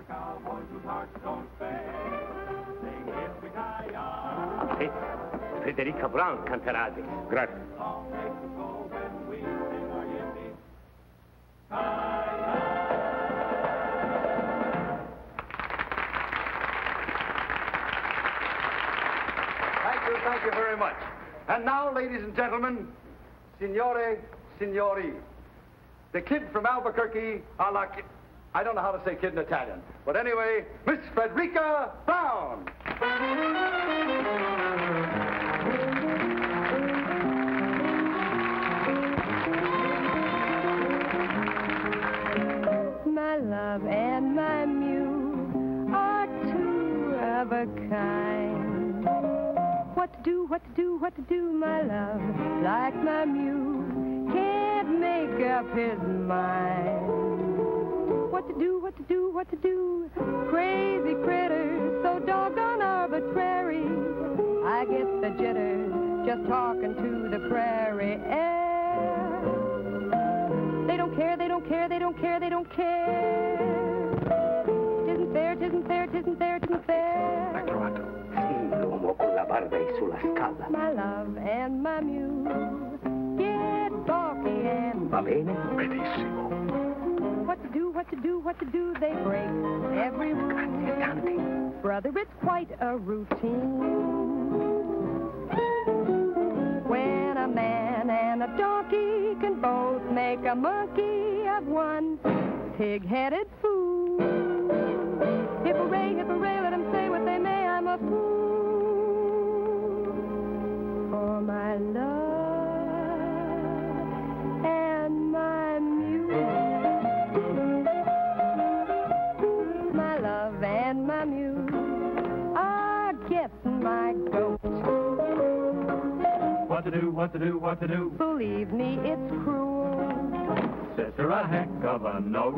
the cowboys whose hearts don't fail. Sing if we die young. Frederica Brown canterate. Grazie. Thank you very much. And now, ladies and gentlemen, signore, signori, the kid from Albuquerque, I don't know how to say kid in Italian, but anyway, Miss Frederica Brown. My love and my muse are two of a kind. What to do, what to do, what to do, my love, like my muse, can't make up his mind. What to do, what to do, what to do, crazy critters, so doggone arbitrary. I get the jitters just talking to the prairie air. They don't care, they don't care, they don't care, they don't care. Tisn't fair, tisn't fair, tisn't fair, tisn't fair. Ma croato, sì, l'uomo con la barba e sulla scala. My love and my muse get balky and... Va bene? Benissimo. What to do, what to do, what to do, they break every rule. Brother, it's quite a routine. When a man and a donkey can both make a monkey of one pig-headed fool. Hip hooray, let them say what they may, I'm a fool. For my love and my muse. And my muse are getting my goat. What to do, what to do, what to do. Believe me, it's cruel. Sets her a heck of a note.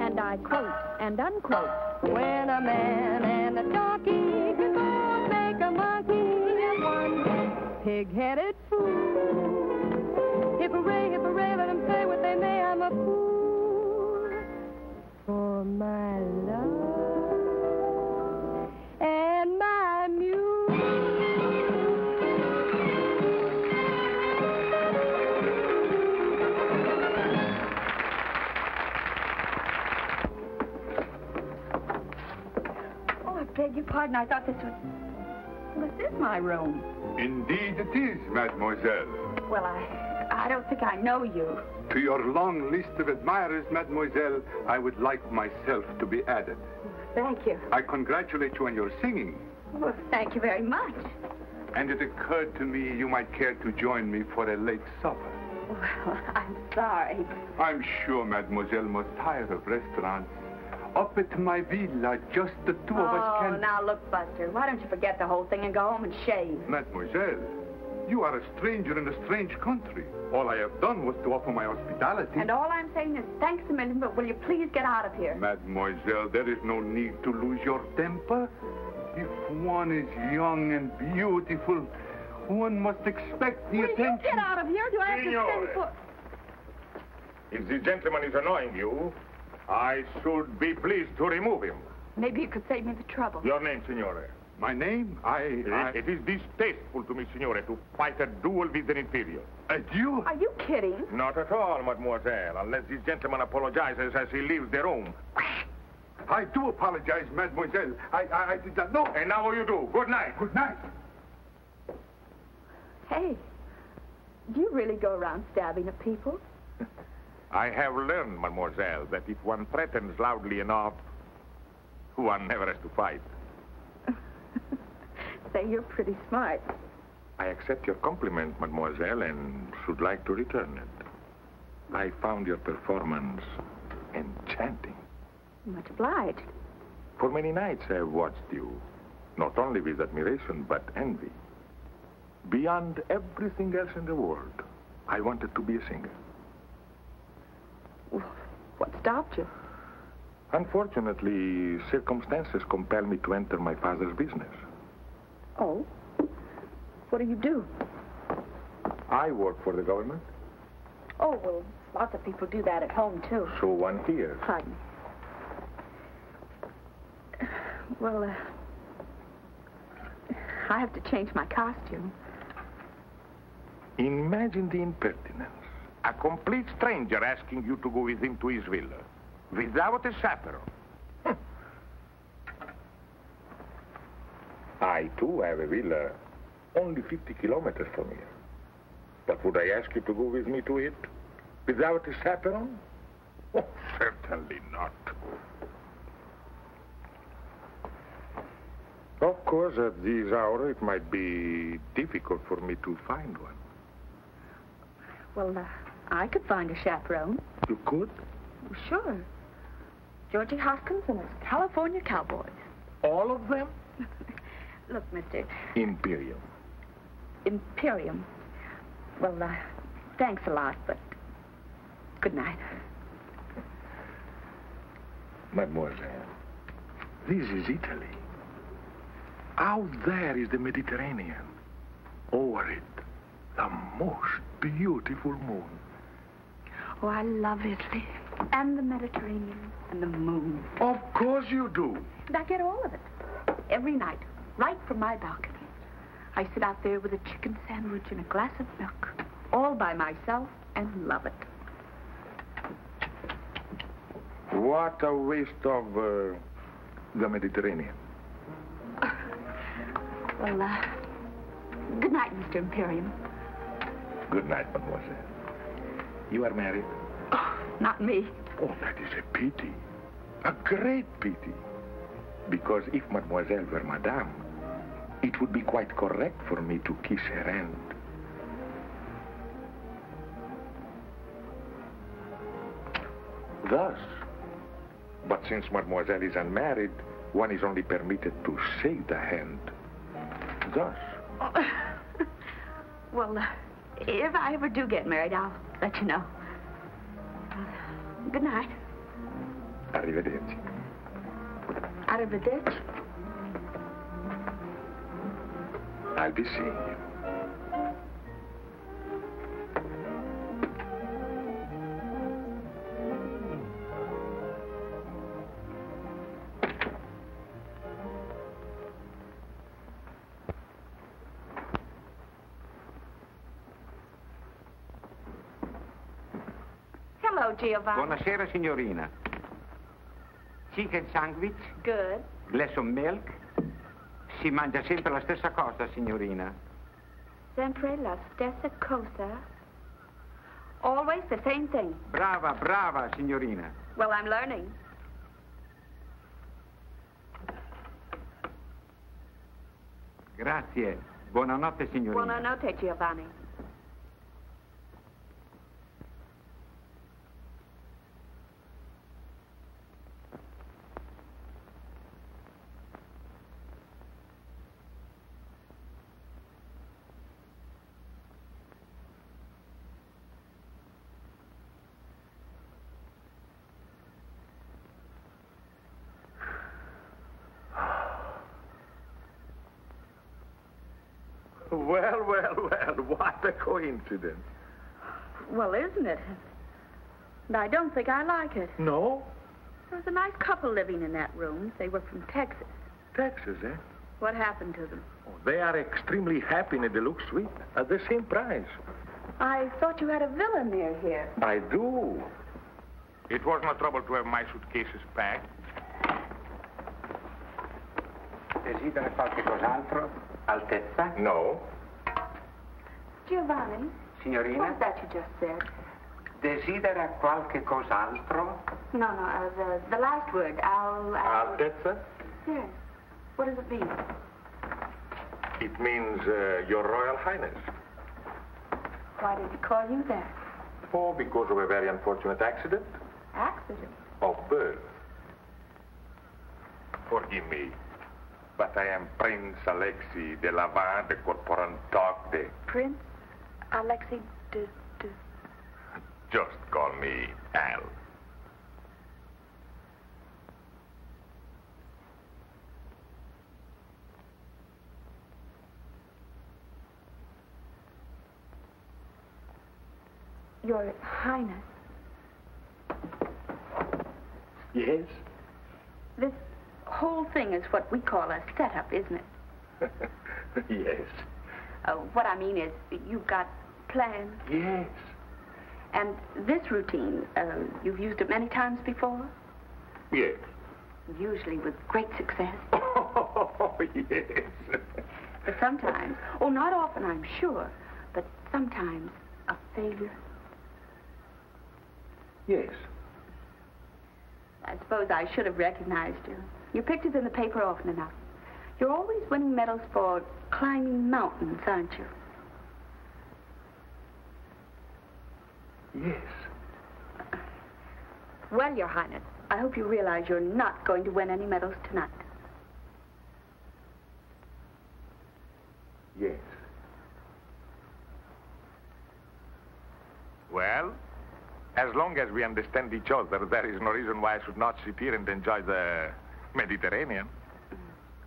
And I quote and unquote. When a man and a donkey can both make a monkey and one pig-headed fool. Hip hooray, let them say what they may, I'm a fool. For my love and my muse. Oh, I beg your pardon. I thought this was this my room? Indeed it is, mademoiselle. Well, I don't think I know you. To your long list of admirers, mademoiselle, I would like myself to be added. Thank you. I congratulate you on your singing. Well, thank you very much. And it occurred to me you might care to join me for a late supper. Well, I'm sorry. I'm sure mademoiselle was tired of restaurants. Up at my villa, just the two of us can... Oh, now look, Buster, why don't you forget the whole thing and go home and shave? Mademoiselle, you are a stranger in a strange country. All I have done was to offer my hospitality. And all I'm saying is thanks a million, but will you please get out of here? Mademoiselle, there is no need to lose your temper. If one is young and beautiful, one must expect the attention. Will you get out of here? Do I have to send for... If the gentleman is annoying you, I should be pleased to remove him. Maybe you could save me the trouble. Your name, signore? My name? It is distasteful to me, signore, to fight a duel with an Imperium. A duel? Are you kidding? Not at all, mademoiselle, unless this gentleman apologizes as he leaves the room. I do apologize, mademoiselle. I did not know. And now you do. Good night. Good night. Hey, do you really go around stabbing at people? I have learned, mademoiselle, that if one threatens loudly enough, one never has to fight. Say, you're pretty smart. I accept your compliment, mademoiselle, and should like to return it. I found your performance enchanting. Much obliged. For many nights I have watched you, not only with admiration, but envy. Beyond everything else in the world, I wanted to be a singer. What stopped you? Unfortunately, circumstances compel me to enter my father's business. Oh? What do you do? I work for the government. Oh, well, lots of people do that at home, too. So one here. Pardon me. Well, I have to change my costume. Imagine the impertinence. A complete stranger asking you to go with him to his villa, without a chaperone. I, too, have a villa only 50 kilometers from here. But would I ask you to go with me to it, without a chaperone? Oh, certainly not. Of course, at this hour, it might be difficult for me to find one. Well, I could find a chaperone. You could? Sure. Georgie Hoskins and his California Cowboys. All of them? Look, Mr. Imperium. Imperium. Well, thanks a lot, but good night. Mademoiselle, this is Italy. Out there is the Mediterranean. Over it, the most beautiful moon. Oh, I love Italy. And the Mediterranean. And the moon. Of course you do. And I get all of it. Every night. Right from my balcony. I sit out there with a chicken sandwich and a glass of milk. All by myself and love it. What a waste of the Mediterranean. Well, good night, Mr. Imperium. Good night, mademoiselle. You are married? Oh, not me. Oh, that is a pity. A great pity. Because if mademoiselle were madame, it would be quite correct for me to kiss her hand. Thus. But since mademoiselle is unmarried, one is only permitted to shake the hand. Thus. Well, if I ever do get married, I'll let you know. Good night. Arrivederci. Arrivederci. I'll be seeing you. Giovanni. Buonasera, signorina. Chicken sandwich. Good. Glass of milk. Si mangia sempre la stessa cosa, signorina. Sempre la stessa cosa? Always the same thing. Brava, brava, signorina. Well, I'm learning. Grazie. Buonanotte, signorina. Buonanotte, Giovanni. Well, well, well, what a coincidence. Well, isn't it? But I don't think I like it. No? There was a nice couple living in that room. They were from Texas. Texas, eh? What happened to them? Oh, they are extremely happy in a deluxe suite at the same price. I thought you had a villa near here. I do. It was no trouble to have my suitcases packed. Desidera qualche cos'altro, Altezza? No. Giovanni? Signorina? What was that you just said? Desidera qualche cos'altro? No, no, the last word, I'll... Altezza? Yes. What does it mean? It means, Your Royal Highness. Why did he call you that? Oh, because of a very unfortunate accident. Accident? Of birth. Forgive me, but I am Prince Alexis de la Valle de Corporantog de... Prince Alexis de... Just call me Al. Your Highness. Yes? This whole thing is what we call a setup, isn't it? Yes. What I mean is, you've got plans. Yes. And this routine, you've used it many times before? Yes. Usually with great success. Oh, yes. But sometimes, oh, not often, I'm sure, but sometimes a failure. Yes. I suppose I should have recognized you. Your picture's in the paper often enough. You're always winning medals for climbing mountains, aren't you? Yes. Well, Your Highness, I hope you realize you're not going to win any medals tonight. Yes. Well, as long as we understand each other, there is no reason why I should not sit here and enjoy the Mediterranean.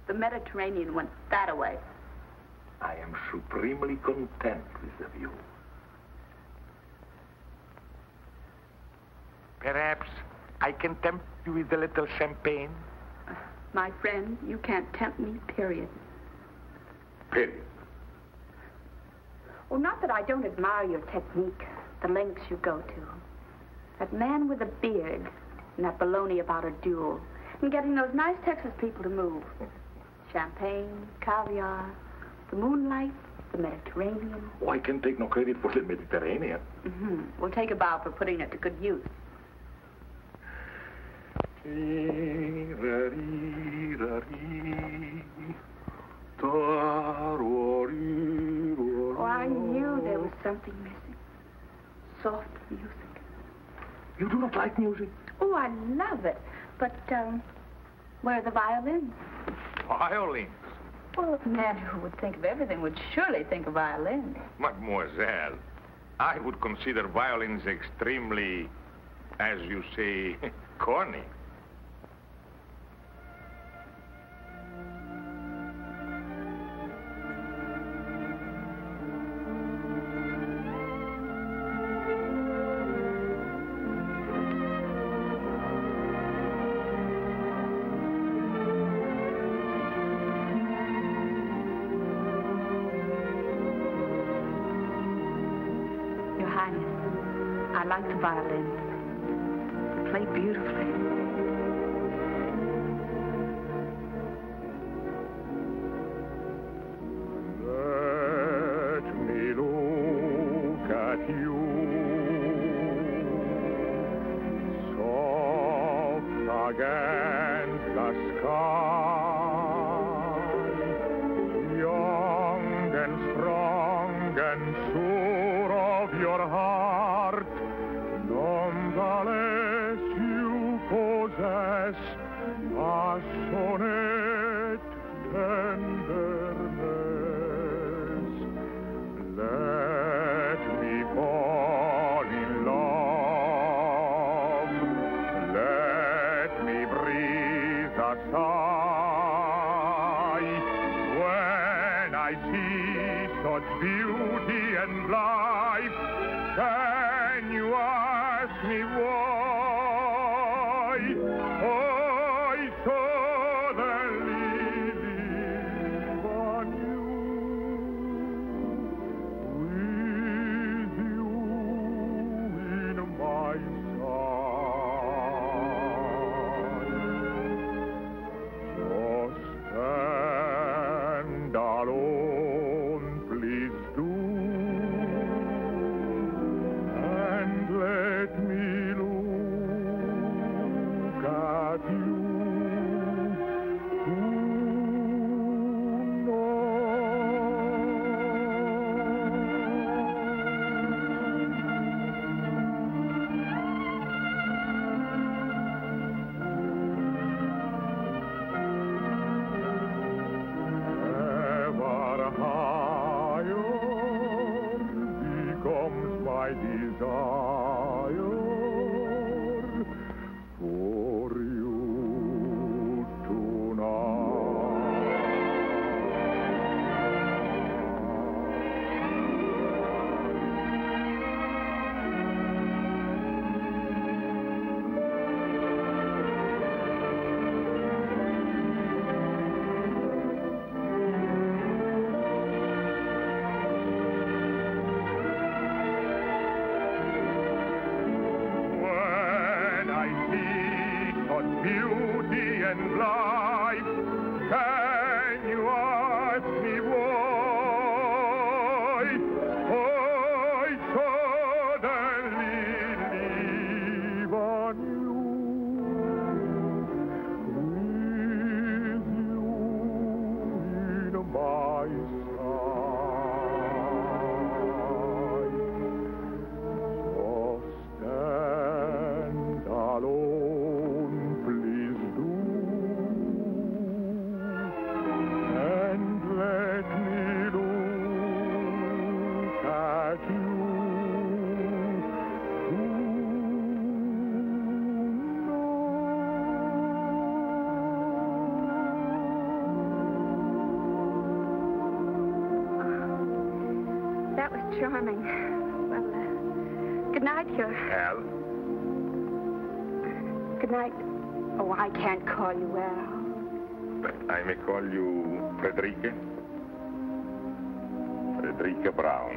The Mediterranean went that away. I am supremely content with the view. Perhaps I can tempt you with a little champagne? My friend, you can't tempt me, period. Period. Well, not that I don't admire your technique, the lengths you go to. That man with a beard and that baloney about a duel and getting those nice Texas people to move. Champagne, caviar, the moonlight, the Mediterranean. Oh, I can take no credit for the Mediterranean. Mm-hmm. We'll take a bow for putting it to good use. Oh, I knew there was something missing. Soft music. You do not like music? Oh, I love it. But, where are the violins? Violins? Well, a man who would think of everything would surely think of violins. Mademoiselle, I would consider violins extremely, as you say, corny. I like the violins. They play beautifully. Let me look at you, soft against the sky, young and strong and sure of your heart. Let me lose. beauty and life. Can you ask me why I suddenly leave on you, with you in my soul? Charming. Well, good night, sir. Al? Good night. Oh, I can't call you Al. But I may call you Frederica? Frederica Brown.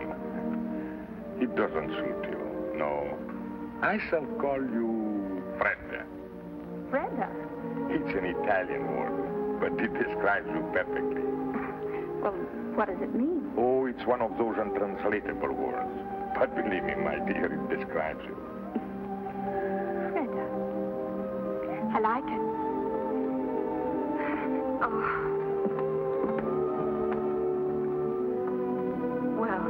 It doesn't suit you. No. I shall call you Freda. Freda? It's an Italian word, but it describes you perfectly. Well, what does it mean? Oh, it's one of those untranslatable words. But believe me, my dear, it describes you. Freda. I like it. Oh. Well,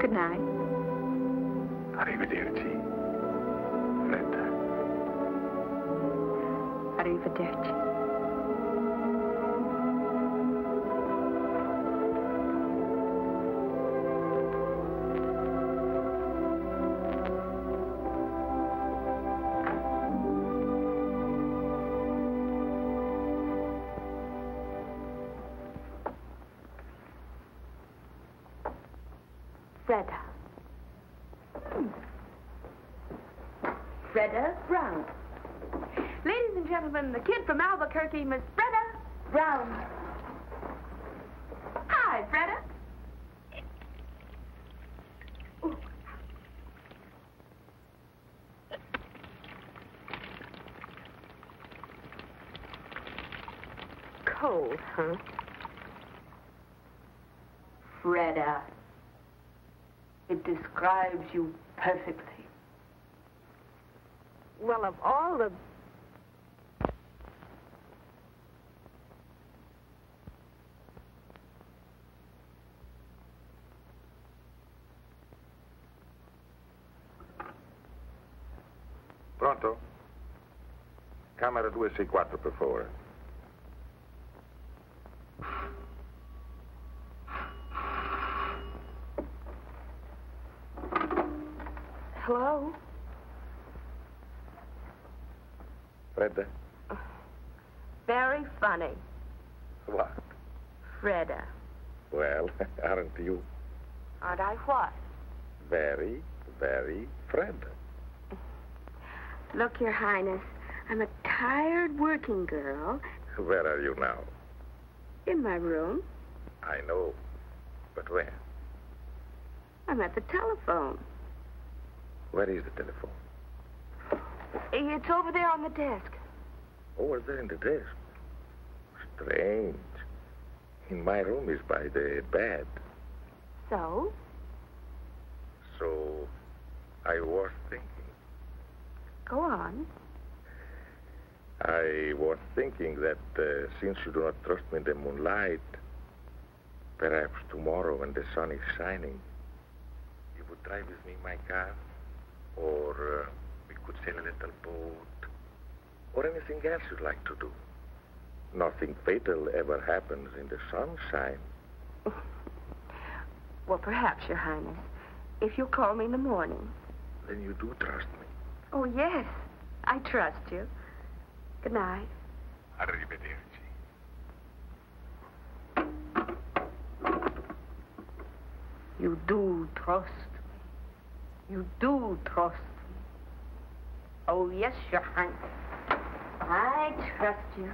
good night. Arrivederci, Freda. Arrivederci. Freda. Freda Brown. Ladies and gentlemen, the kid from Albuquerque, Miss Freda Brown. Hi, Freda. Ooh. Cold, huh? Freda. It describes you perfectly. Well, of all the... Pronto? Camera 264, per favore. Hello? Freda? Very funny. What? Freda. Well, aren't you? Aren't I what? Very, very Freda. Look, Your Highness, I'm a tired working girl. Where are you now? In my room. I know, but where? I'm at the telephone. Where is the telephone? It's over there on the desk. Over there in the desk? Strange. In my room is by the bed. So? So, I was thinking. Go on. I was thinking that since you do not trust me in the moonlight, perhaps tomorrow when the sun is shining, you would drive with me in my car. Or we could sail a little boat, or anything else you'd like to do. Nothing fatal ever happens in the sunshine. Well, perhaps, Your Highness, if you call me in the morning. Then you do trust me. Oh, yes, I trust you. Good night. Arrivederci. You do trust me. You do trust me. Oh, yes, Your Highness. I trust you.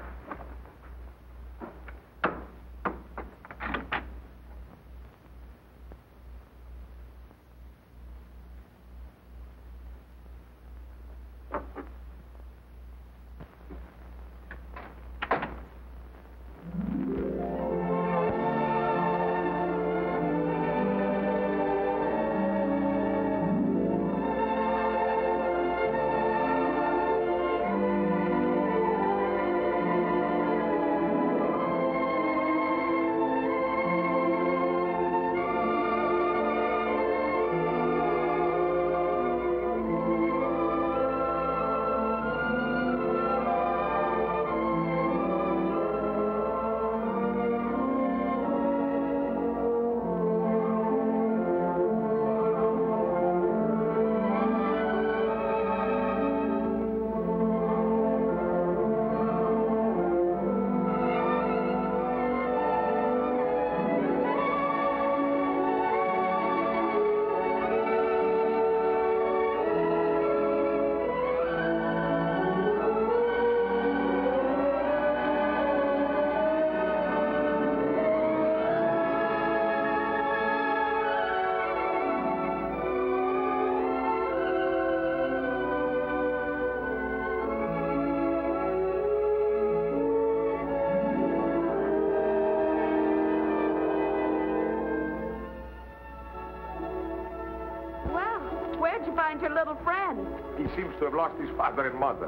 your little friend. He seems to have lost his father and mother.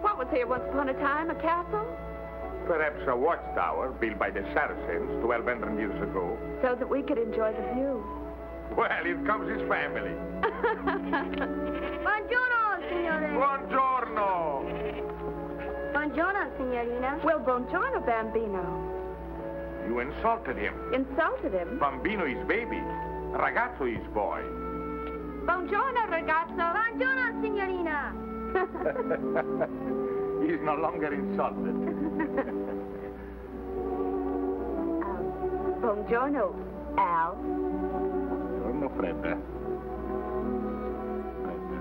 What was here once upon a time, a castle? Perhaps a watchtower built by the Saracens 1,200 years ago. So that we could enjoy the view. Well, here comes his family. Buongiorno, signorina. Buongiorno. Buongiorno, signorina. Well, buongiorno, bambino. You insulted him. Insulted him? Bambino is baby. Ragazzo is boy. Buongiorno, ragazzo. Buongiorno, signorina. He's no longer insulted. Buongiorno, Al. Buongiorno, Fredda. Fredda.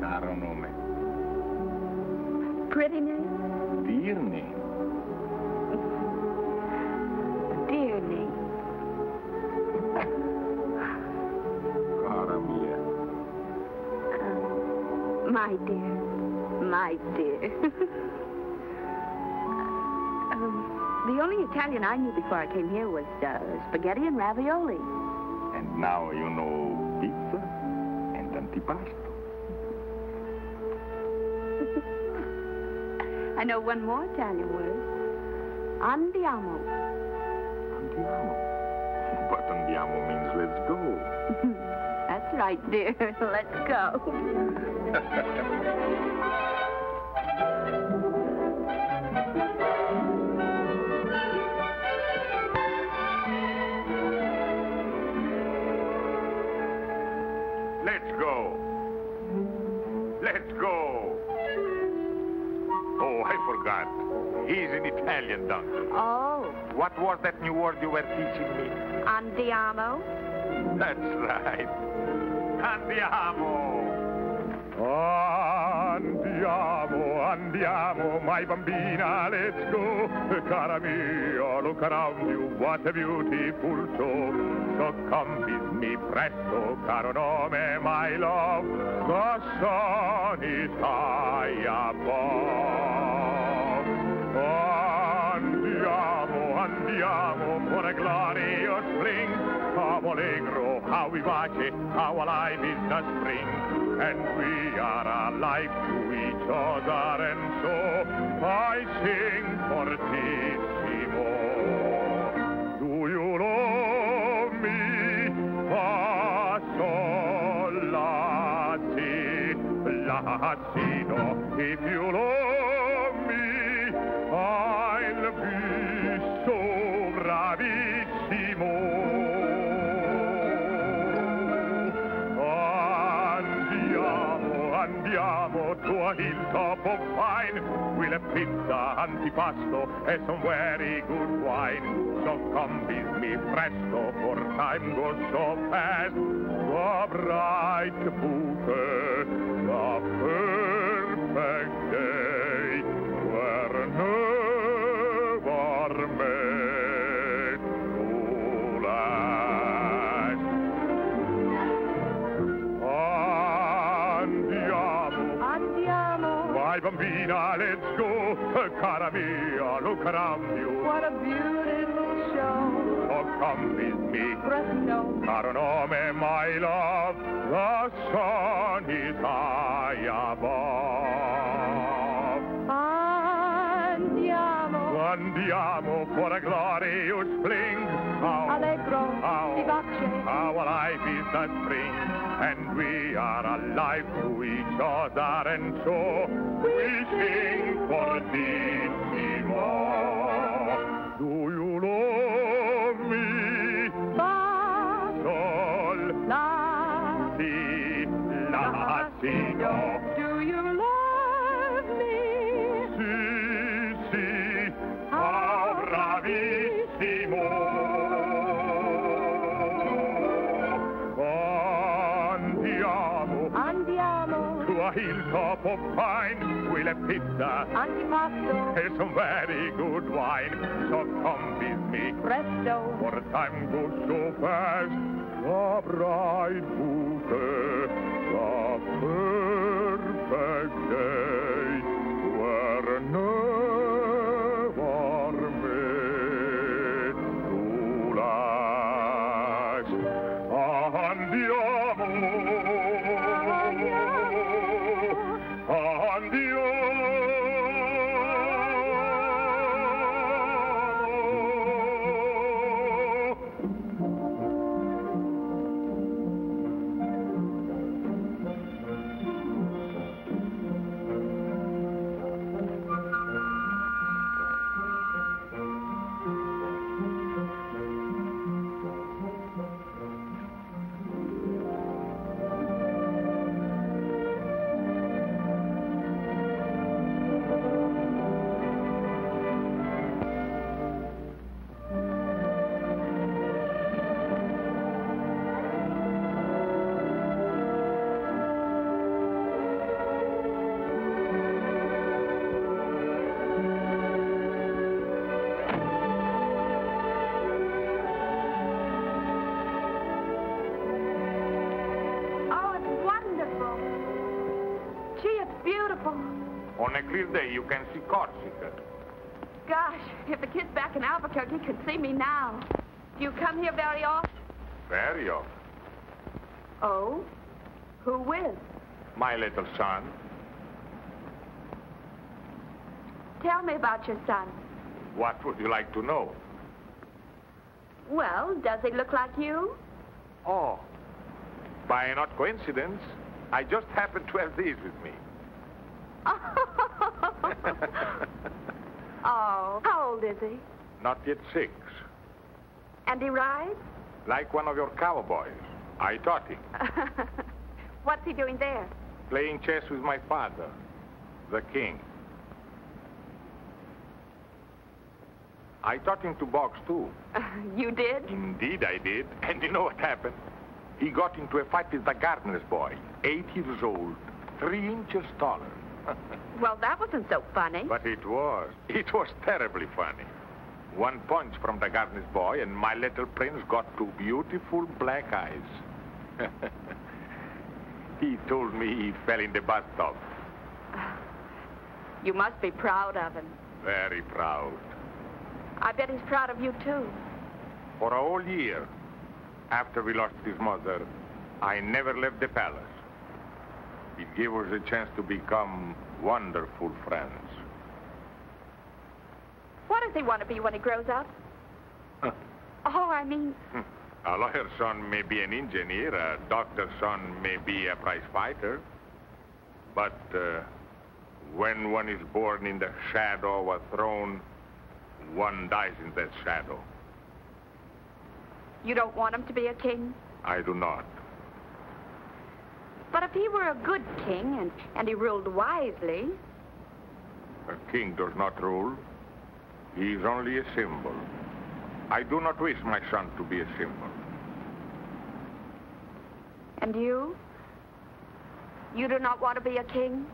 Caro nome. Pretty name? Dear name. My dear, my dear. The only Italian I knew before I came here was spaghetti and ravioli. And now you know pizza and antipasto. I know one more Italian word. Andiamo. Andiamo. But andiamo means let's go. That's right, dear. Let's go. Let's go. Let's go. Oh, I forgot. He's an Italian doctor. Oh. What was that new word you were teaching me? Andiamo. That's right. Andiamo. Andiamo, andiamo, my bambina, let's go. Cara mia, look around you, what a beautiful show. So come with me presto, caro nome, my love. The sun is high above. Andiamo, andiamo, for a glorious fling. Come allegro, how vivace, how alive is the spring. And we are alive to each other, and so I sing fortissimo. Do you love me? Pasolati, lacido. If you love me, I'll be so bravissimo. To a hilltop of pine, we'll have pizza, antipasto, and some very good wine. So come with me presto, for time goes so fast. The bright bouquet, the perfect day, were never made to last. My bambina, let's go. Cara mia, look around you. What a beautiful show. Oh, come with me. Fresno. Caro nome, my love. The sun is high above. Andiamo. Andiamo for a glorious fling. Allegro. Vivace. Our life is the spring. And we are alive to each other, and so we sing fortissimo. Do you love me? Pasolati, lacido. Do you love me? Si, si, how bravissimo. Andiamo. Andiamo. To a hilltop of pine. We'll have pizza, antipasto, and some very good wine. So come with me, presto, for the time goes so fast. The bright bouquet, the perfect day, were never made to last. Oh. On a clear day, you can see Corsica. Gosh, if the kids back in Albuquerque could see me now. Do you come here very often? Very often. Oh? Who with? My little son. Tell me about your son. What would you like to know? Well, does he look like you? Oh, by an odd coincidence, I just happened to have these with me. Oh, how old is he? Not yet 6. And he rides? Like one of your cowboys. I taught him. What's he doing there? Playing chess with my father, the king. I taught him to box, too. You did? Indeed, I did. And you know what happened? He got into a fight with the gardener's boy, 8 years old, 3 inches taller. Well, that wasn't so funny. But it was. It was terribly funny. One punch from the gardener's boy, and my little prince got 2 beautiful black eyes. He told me he fell in the bathtub. You must be proud of him. Very proud. I bet he's proud of you, too. For a whole year, after we lost his mother, I never left the palace. It gave us a chance to become wonderful friends. What does he want to be when he grows up? Oh, I mean... A lawyer's son may be an engineer, a doctor's son may be a prize fighter. But when one is born in the shadow of a throne, one dies in that shadow. You don't want him to be a king? I do not. But if he were a good king and he ruled wisely... A king does not rule. He is only a symbol. I do not wish my son to be a symbol. And you? You do not want to be a king?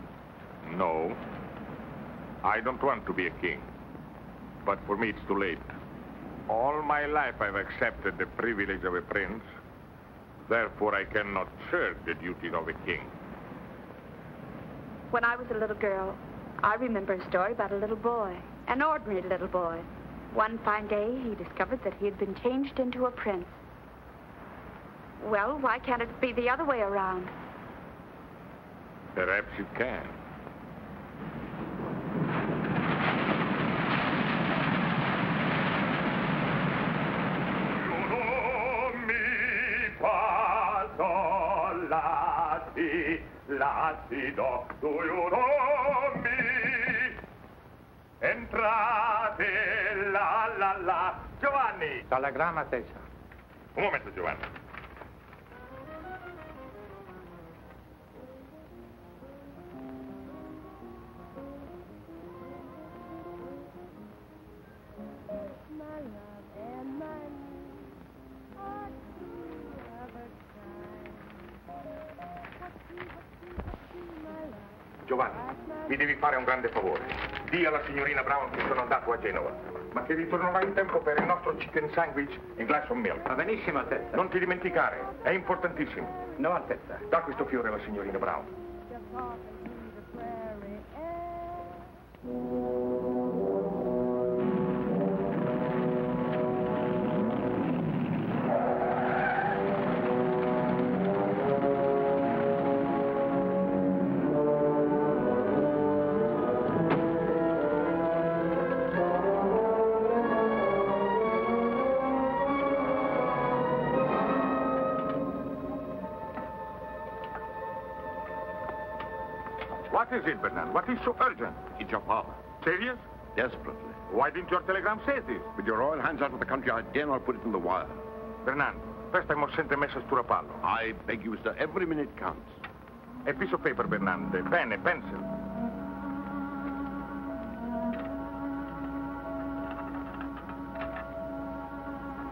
No. I don't want to be a king. But for me, it's too late. All my life, I've accepted the privilege of a prince. Therefore, I cannot shirk the duties of a king. When I was a little girl, I remember a story about a little boy, an ordinary little boy. One fine day, he discovered that he had been changed into a prince. Well, why can't it be the other way around? Perhaps it can. Lacido, do you know me? Entrate, la la la. Giovanni! Telegramma, Tessa. Un momento, Giovanni. Giovanni, mi devi fare un grande favore. Dì alla signorina Brown che sono andato a Genova, ma che ritornerà in tempo per il nostro chicken sandwich e glass of milk. Va benissimo, Altezza. Non ti dimenticare, è importantissimo. No, Altezza. Da questo fiore alla signorina Brown. What is it, Bernard? What is so urgent? It's your father. Serious? Desperately. Why didn't your telegram say this? With your royal hands out of the country, I dare not put it in the wire. Bernard, first I must send a message to Rapallo. I beg you, sir. Every minute counts. A piece of paper, Bernard. A pen, a pencil.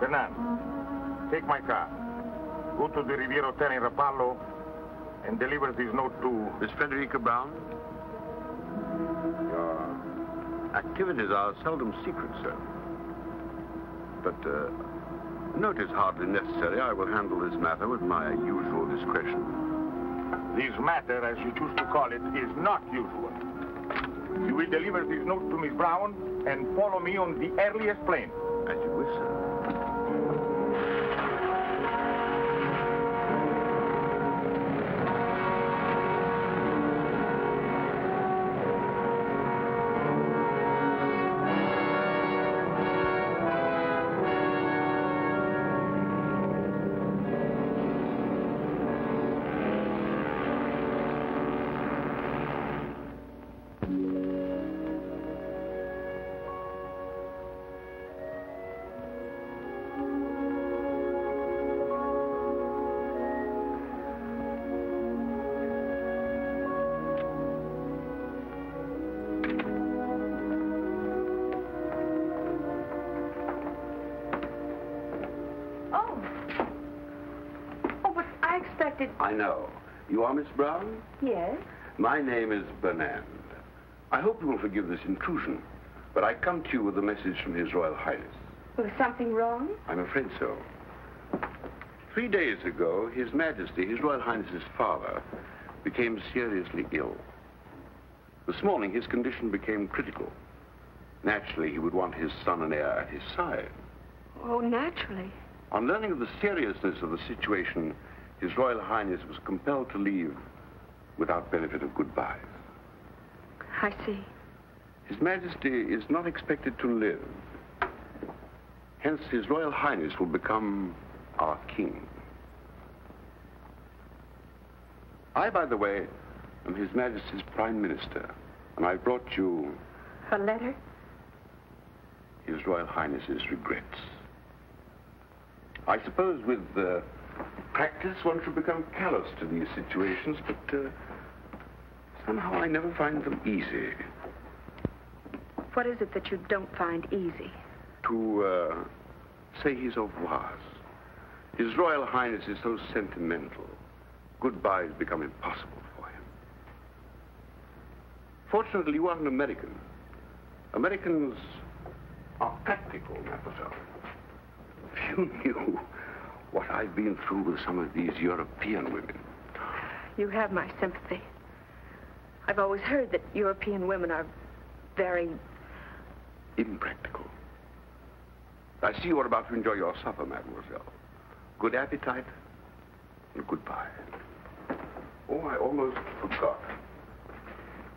Bernard, take my car. Go to the Riviera Hotel in Rapallo and deliver this note to... Miss Frederica Brown? Your activities are seldom secret, sir. But note is hardly necessary. I will handle this matter with my usual discretion. This matter, as you choose to call it, is not usual. You will deliver this note to Miss Brown and follow me on the earliest plane. As you wish, sir. I know. You are Miss Brown? Yes. My name is Bernard. I hope you will forgive this intrusion, but I come to you with a message from His Royal Highness. Was something wrong? I'm afraid so. 3 days ago, His Majesty, His Royal Highness's father, became seriously ill. This morning, his condition became critical. Naturally, he would want his son and heir at his side. Oh, naturally. On learning of the seriousness of the situation, His Royal Highness was compelled to leave without benefit of goodbyes. I see. His Majesty is not expected to live. Hence, His Royal Highness will become our king. I, by the way, am His Majesty's Prime Minister, and I've brought you... a letter? His Royal Highness's regrets. I suppose with the... practice, one should become callous to these situations, but somehow I never find them easy. What is it that you don't find easy? To say his au revoirs. His Royal Highness is so sentimental. Goodbyes become impossible for him. Fortunately, you are an American. Americans are practical, mademoiselle. If you knew what I've been through with some of these European women. You have my sympathy. I've always heard that European women are very... impractical. I see you are about to enjoy your supper, mademoiselle. Good appetite and goodbye. Oh, I almost forgot.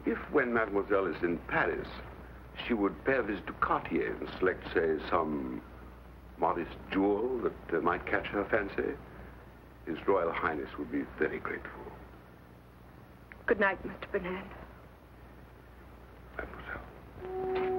If when mademoiselle is in Paris, she would pay a visit to Cartier and select, say, some... modest jewel that might catch her fancy, His Royal Highness would be very grateful. Good night, Mr. Bernard. Mademoiselle.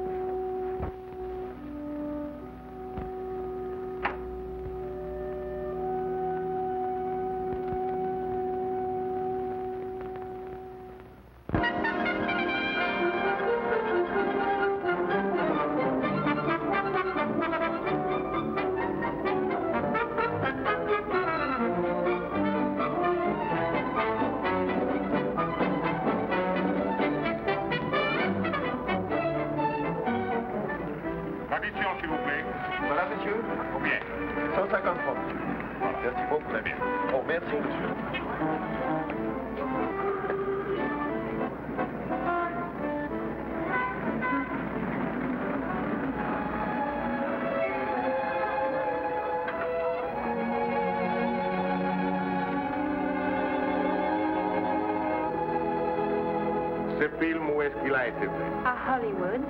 Hollywood.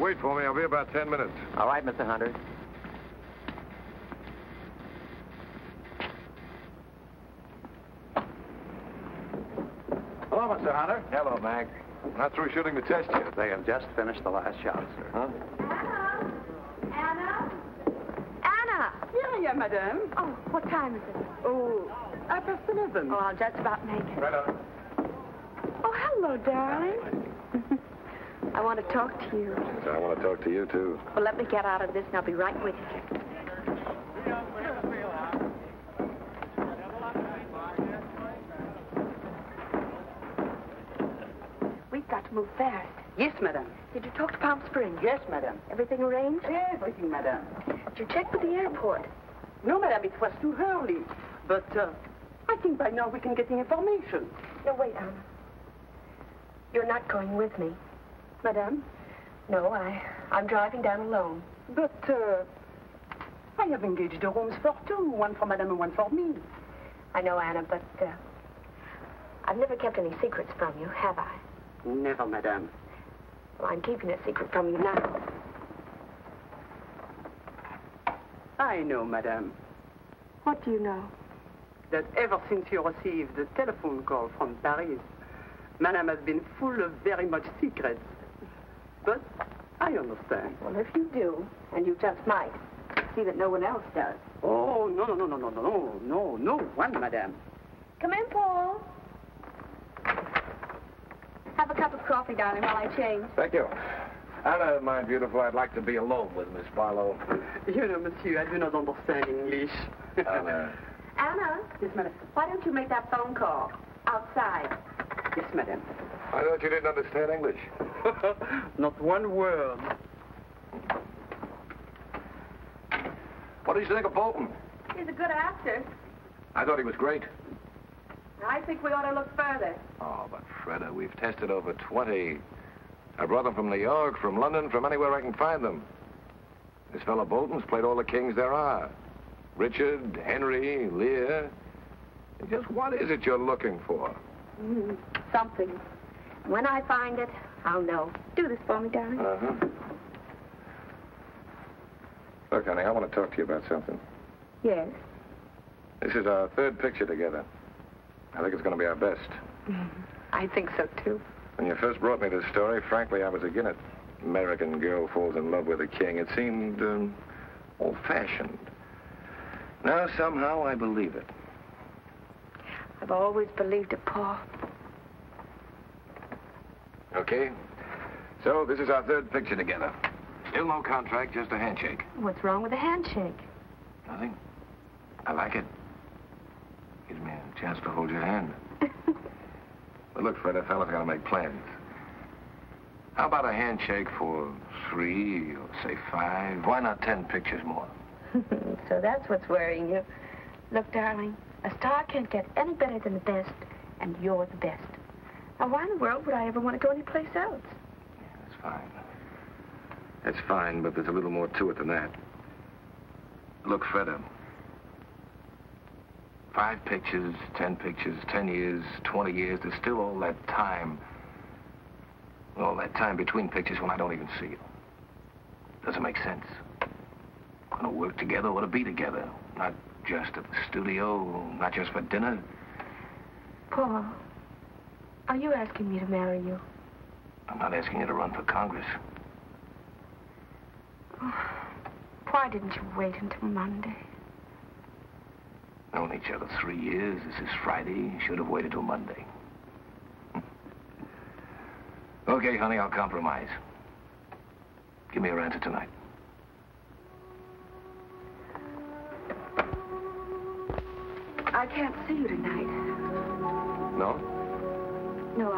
Wait for me. I'll be about 10 minutes. All right, Mr. Hunter. Hello, Mr. Hunter. Hello, Mac. I'm not through shooting the test yet. They have just finished the last shot, sir. Huh? Anna? Anna? Anna! Here I am, madame. Oh, what time is it? Oh, 11:30. Oh, I'll just about make it. Right on. Hello, darling. I want to talk to you. I want to talk to you, too. Well, let me get out of this, and I'll be right with you. We've got to move fast. Yes, madam. Did you talk to Palm Springs? Yes, madam. Everything arranged? Everything, madam. Did you check with the airport? No, madam, it was too early. But I think by now we can get the information. No, wait, Anna. You're not going with me. Madame? No, I'm driving down alone. But, I have engaged the rooms for two, one for Madame and one for me. I know, Anna, but, I've never kept any secrets from you, have I? Never, Madame. Well, I'm keeping a secret from you now. I know, Madame. What do you know? That ever since you received the telephone call from Paris, Madame has been full of very much secrets. But I understand. Well, if you do, and you just might, see that no one else does. Oh, no one, madame. Come in, Paul. Have a cup of coffee, darling, while I change. Thank you. Anna, my beautiful, I'd like to be alone with Miss Barlow. You know, monsieur, I do not understand English. Anna. Anna? Yes, madame. Why don't you make that phone call outside? Yes, madame. I thought you didn't understand English. Not one word. What did you think of Bolton? He's a good actor. I thought he was great. I think we ought to look further. Oh, but Freda, we've tested over 20. I brought them from New York, from London, from anywhere I can find them. This fellow Bolton's played all the kings there are. Richard, Henry, Lear. And just what is it you're looking for? Something. When I find it, I'll know. Do this for me, darling. Look, honey, I want to talk to you about something. Yes? This is our third picture together. I think it's going to be our best. I think so, too. When you first brought me this story, frankly, I was again an American girl falls in love with a king. It seemed old-fashioned. Now, somehow, I believe it. I've always believed it, Paul. Okay. So, this is our third picture together. Still no contract, just a handshake. What's wrong with a handshake? Nothing. I like it. Gives me a chance to hold your hand. But look, Fred, a fella's got to make plans. How about a handshake for 3, or say 5? Why not 10 pictures more? So that's what's worrying you. Look, darling, a star can't get any better than the best, and you're the best. Now, why in the world would I ever want to go anyplace else? Yeah, that's fine. That's fine, but there's a little more to it than that. Look, Freda. 5 pictures, 10 pictures, 10 years, 20 years. There's still all that time. All that time between pictures when I don't even see you. Doesn't make sense. We're going to work together or to be together. Not just at the studio, not just for dinner. Paul, are you asking me to marry you? I'm not asking you to run for Congress. Oh, why didn't you wait until Monday? Known each other 3 years. This is Friday. Should have waited till Monday. Okay, honey, I'll compromise. Give me your answer tonight. I can't see you tonight. No? No,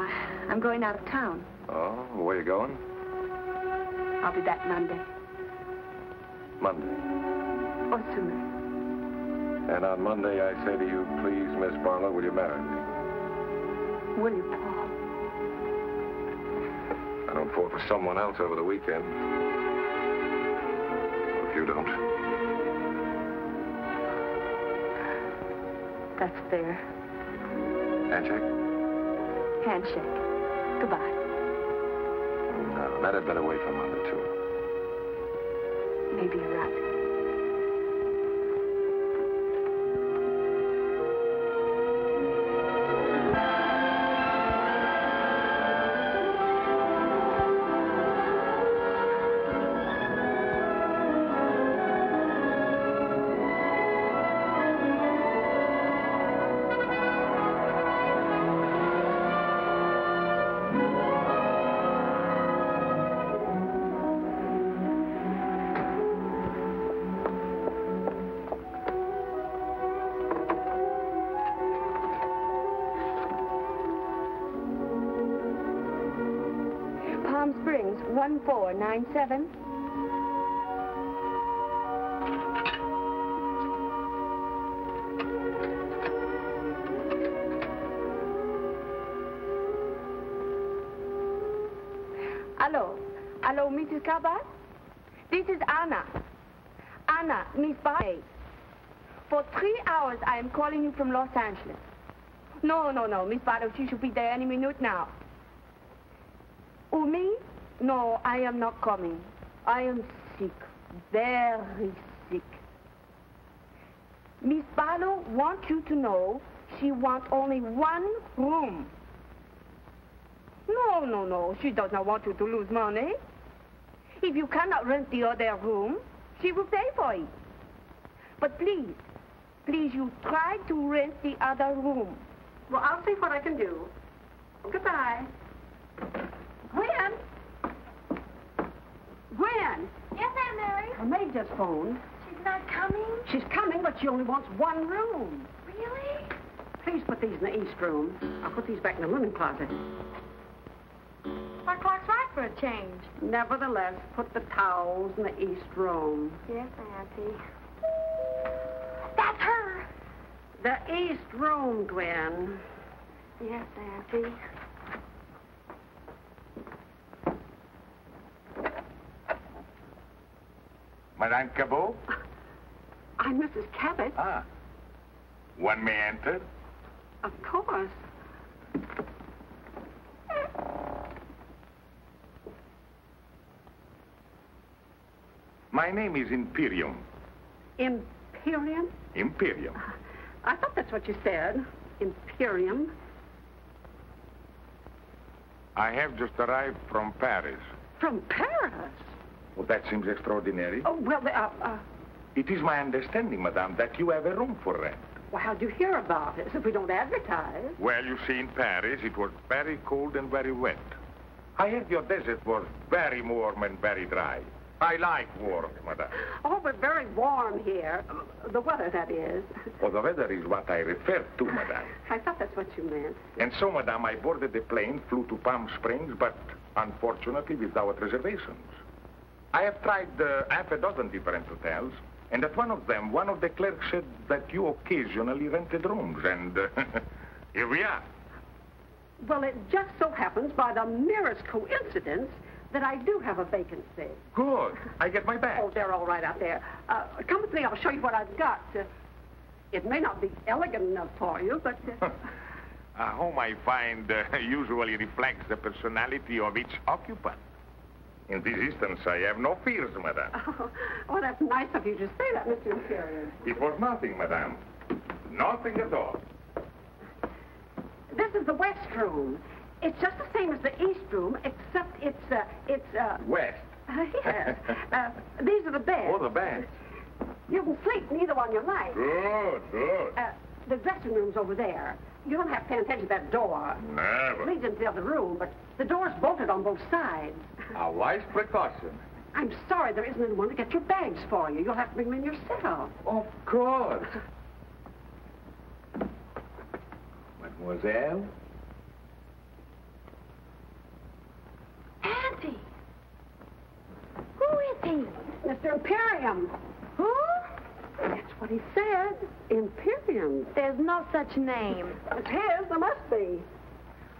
I'm going out of town. Oh, where are you going? I'll be back Monday. Monday? Or sooner. And on Monday, I say to you, please, Miss Barlow, will you marry me? Will you, Paul? I don't fall for someone else over the weekend. Or if you don't. That's fair. Handshake? Handshake. Goodbye. No, that had better wait for Mother, too. Maybe you're right. Springs, 1497. Hello. Hello, Mrs. Cabot? This is Anna. Anna, Miss Bay. For 3 hours, I am calling you from Los Angeles. No, Miss Barrow, she should be there any minute now. Umi? No, I am not coming. I am sick, very sick. Miss Barlow wants you to know she wants only one room. No, she does not want you to lose money. If you cannot rent the other room, she will pay for it. But please, you try to rent the other room. Well, I'll see what I can do. Goodbye. Gwen! Gwen! Yes, Aunt Mary? Her maid just phoned. She's not coming? She's coming, but she only wants one room. Really? Please put these in the east room. I'll put these back in the linen closet. Our clock's right for a change. Nevertheless, put the towels in the east room. Yes, Auntie. That's her! The east room, Gwen. Yes, Auntie. Madame Cabot? I'm Mrs. Cabot. Ah. One may enter? Of course. My name is Imperium. Imperium? Imperium. I thought that's what you said. Imperium. I have just arrived from Paris. From Paris? Well, that seems extraordinary. Oh, well, it is my understanding, madame, that you have a room for rent. Well, how'd you hear about us if we don't advertise? Well, you see, in Paris, it was very cold and very wet. I heard your desert was very warm and very dry. I like warm, madame. Oh, but very warm here. The weather, that is. Well, the weather is what I refer to, madame. I thought that's what you meant. And so, madame, I boarded the plane, flew to Palm Springs, but unfortunately without reservations. I have tried half a dozen different hotels, and at one of them, one of the clerks said that you occasionally rented rooms, and here we are. Well, it just so happens, by the merest coincidence, that I do have a vacancy. Good. I get my bag. Oh, they're all right out there. Come with me. I'll show you what I've got. It may not be elegant enough for you, but... a home, I find, usually reflects the personality of its occupant. In this instance, I have no fears, madame. Oh, well, that's nice of you to say that, Mr. Imperium. It was nothing, madame. Nothing at all. This is the west room. It's just the same as the east room, except it's west? Yes. These are the beds. Oh, the beds. You can sleep in either one you like. Good. The dressing room's over there. You don't have to pay attention to that door. Never. It leads into the other room, but the door's bolted on both sides. A wise precaution. I'm sorry there isn't anyone to get your bags for you. You'll have to bring them in yourself. Of course. Mademoiselle? Auntie! Who is he? Mr. Imperium. Who? That's what he said. Imperium. There's no such name. It's his. There must be.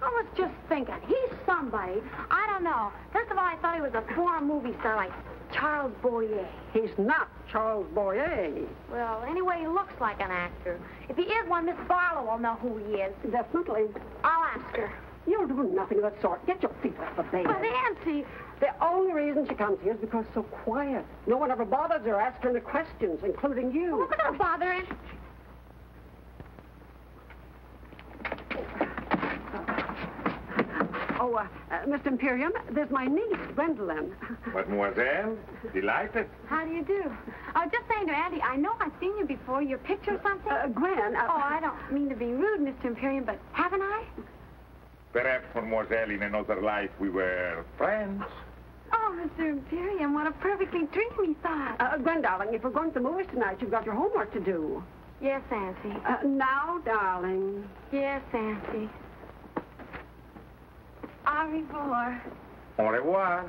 I was just thinking. He's somebody. I don't know. First of all, I thought he was a foreign movie star like Charles Boyer. He's not Charles Boyer. Well, anyway, he looks like an actor. If he is one, Miss Barlow will know who he is. Definitely. I'll ask her. You'll do nothing of that sort. Get your feet off the bed. But, Auntie... The only reason she comes here is because it's so quiet. No one ever bothers her asking her questions, including you. Well, look at her bothering. Mr. Imperium, there's my niece, Gwendolyn. Mademoiselle, delighted. How do you do? I was just saying to Auntie, I know I've seen you before. Your picture or something? Gwen... Oh, I don't mean to be rude, Mr. Imperium, but haven't I? Perhaps, mademoiselle, in another life we were friends. Oh, Mr. Imperium, what a perfectly dreamy thought. Gwen, darling, if we're going to the movies tonight, you've got your homework to do. Yes, Auntie. Now, darling. Yes, Auntie. Au revoir. Au revoir.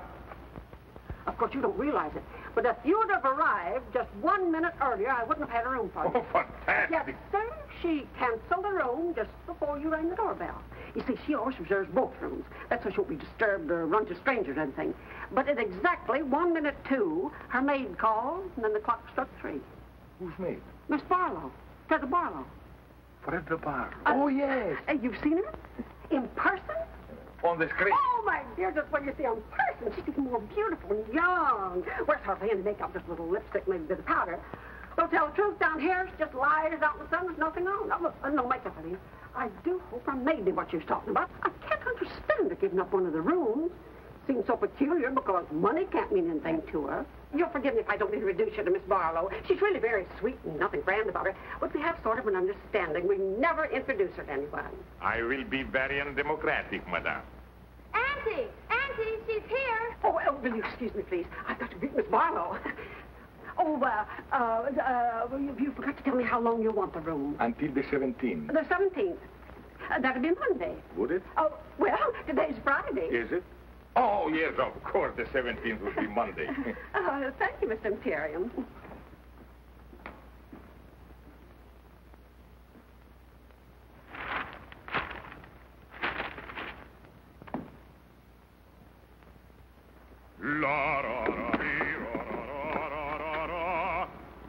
Of course, you don't realize it, but if you'd have arrived just 1 minute earlier, I wouldn't have had a room for you. Oh, fantastic. Yes, sir, she canceled the room just before you rang the doorbell. You see, she always reserves both rooms. That's so she won't be disturbed or run to strangers or anything. But at exactly 1:02, her maid called, and then the clock struck 3. Who's maid? Miss Barlow. Frederica Barlow. Frederica Barlow. Oh, yes. You've seen her? In person? On the screen. Oh, my dear, just what you see on person. She's even more beautiful and young. Where's her hand makeup? Just a little lipstick, maybe a bit of powder. Well, tell the truth, down here, she just lies out in the sun. There's nothing on. Now, look, no makeup, I mean. I do hope I may be what you're talking about. I can't understand her giving up one of the rooms. Seems so peculiar because money can't mean anything to her. You'll forgive me if I don't introduce you to Miss Barlow. She's really very sweet and nothing grand about her. But we have sort of an understanding. We never introduce her to anyone. I will be very undemocratic, madame. Auntie! Auntie, she's here! Oh, will you excuse me, please? I've got to meet Miss Barlow. Oh, you forgot to tell me how long you want the room. Until the 17th. The 17th? That'll be Monday. Would it? Oh, well, today's Friday. Is it? Oh, yes, of course, the 17th will be Monday. Oh, thank you, Mr. Imperium. Oh,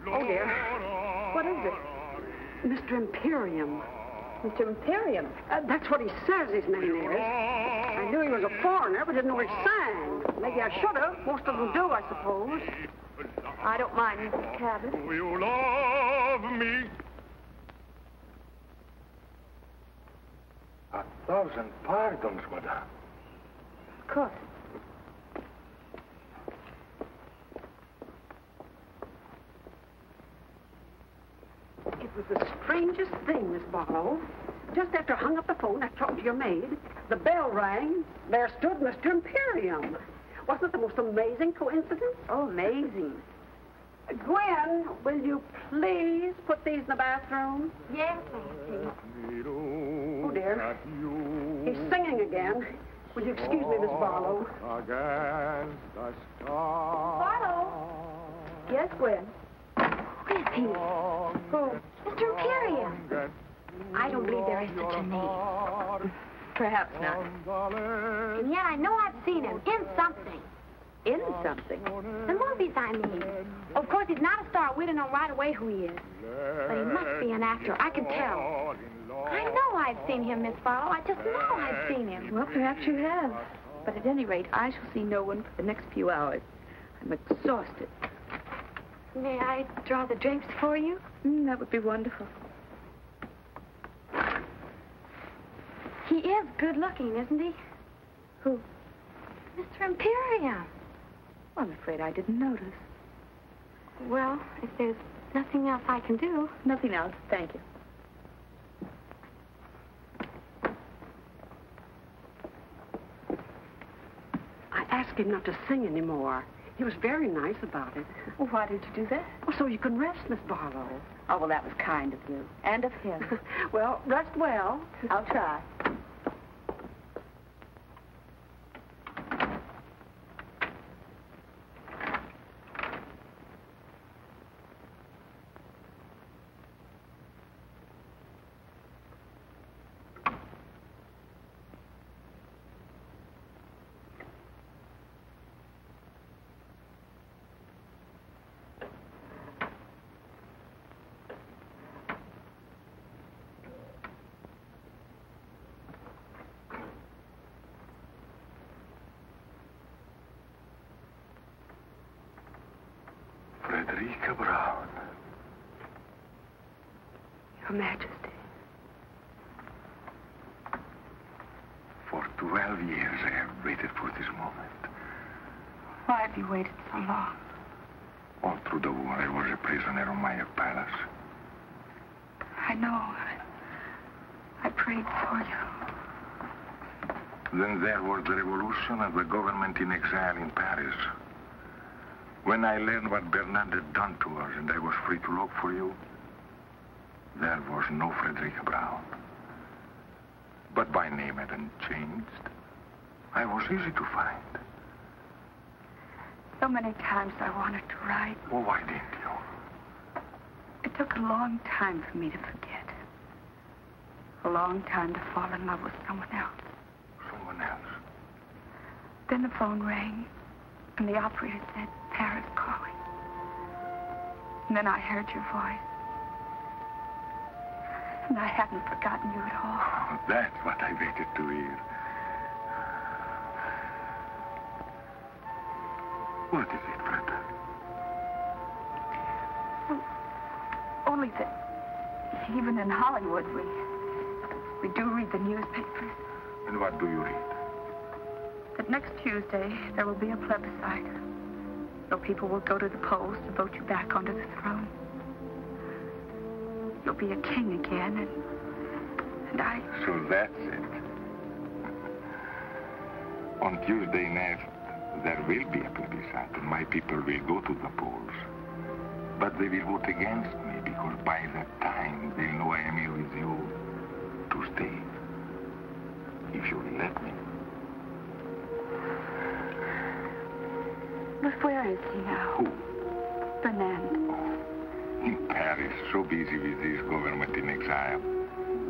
dear. What is it? Mr. Imperium. Mr. Imperium? That's what he says his name is. I knew he was a foreigner, but didn't know what he sang. Maybe I should have. Most of them do, I suppose. I don't mind, Mrs. Cabot. Do you love me? 1,000 pardons, madame. Of course. It was the strangest thing, Miss Barlow. Just after I hung up the phone, I talked to your maid. The bell rang. There stood Mr. Imperium. Wasn't it the most amazing coincidence? Oh, amazing. Gwen, will you please put these in the bathroom? Yes, Auntie. Oh, dear. He's singing again. Will you excuse me, Miss Barlow? Barlow? Yes, Gwen? Where is he? Who? Mr. Imperium. I don't believe there is such a need. Perhaps not. And yet I know I've seen him in something. In something? The movies, I mean. Of course, he's not a star. We don't know right away who he is. But he must be an actor. I can tell. I know I've seen him, Miss Barlow. I just know I've seen him. Well, perhaps you have. But at any rate, I shall see no one for the next few hours. I'm exhausted. May I draw the drapes for you? That would be wonderful. He is good-looking, isn't he? Who? Mr. Imperium. Well, I'm afraid I didn't notice. Well, if there's nothing else I can do... Nothing else, thank you. I asked him not to sing anymore. He was very nice about it. Well, why did you do that? Well, so you could rest, Miss Barlow. Oh, well, that was kind of you. And of him. Well, rest well. I'll try. Frederica Brown. Your Majesty. For 12 years I have waited for this moment. Why have you waited so long? All through the war I was a prisoner on my palace. I know. I prayed for you. Then there was the revolution and the government in exile in Paris. When I learned what Bernard had done to us and I was free to look for you, there was no Frederica Brown. But my name hadn't changed. I was easy to find. So many times I wanted to write. Well, why didn't you? It took a long time for me to forget. A long time to fall in love with someone else. Someone else? Then the phone rang, and the operator said, Paris calling. And then I heard your voice. And I haven't forgotten you at all. Oh, that's what I waited to hear. What is it, Freda? Well, only that even in Hollywood, we do read the newspapers. And what do you read? That next Tuesday, there will be a plebiscite. So people will go to the polls to vote you back onto the throne. You'll be a king again, and I... So that's it. On Tuesday night, there will be a plebiscite, and my people will go to the polls. But they will vote against me, because by that time, they'll know I am here with you to stay. If you'll let me. But where is he now? Who? Fernand. Oh, in Paris, so busy with his government in exile.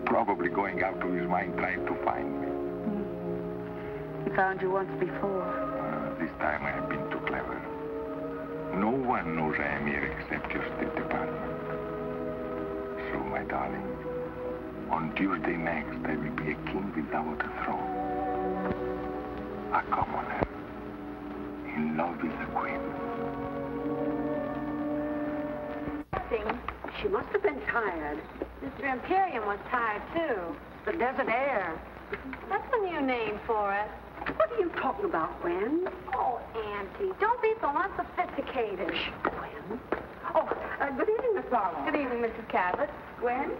Probably going out to his mine trying to find me. Mm. He found you once before. This time I have been too clever. No one knows I am here except your State Department. So, my darling, on Tuesday next, I will be a king without a throne. A commoner. In love with the queen. Nothing. She must have been tired. Mr. Imperium was tired, too. The desert air. That's a new name for it. What are you talking about, Gwen? Oh, Auntie, don't be so unsophisticated. Shh, Gwen. Oh, good evening, Miss Barlow. Good evening, Mrs. Cabot. Gwen,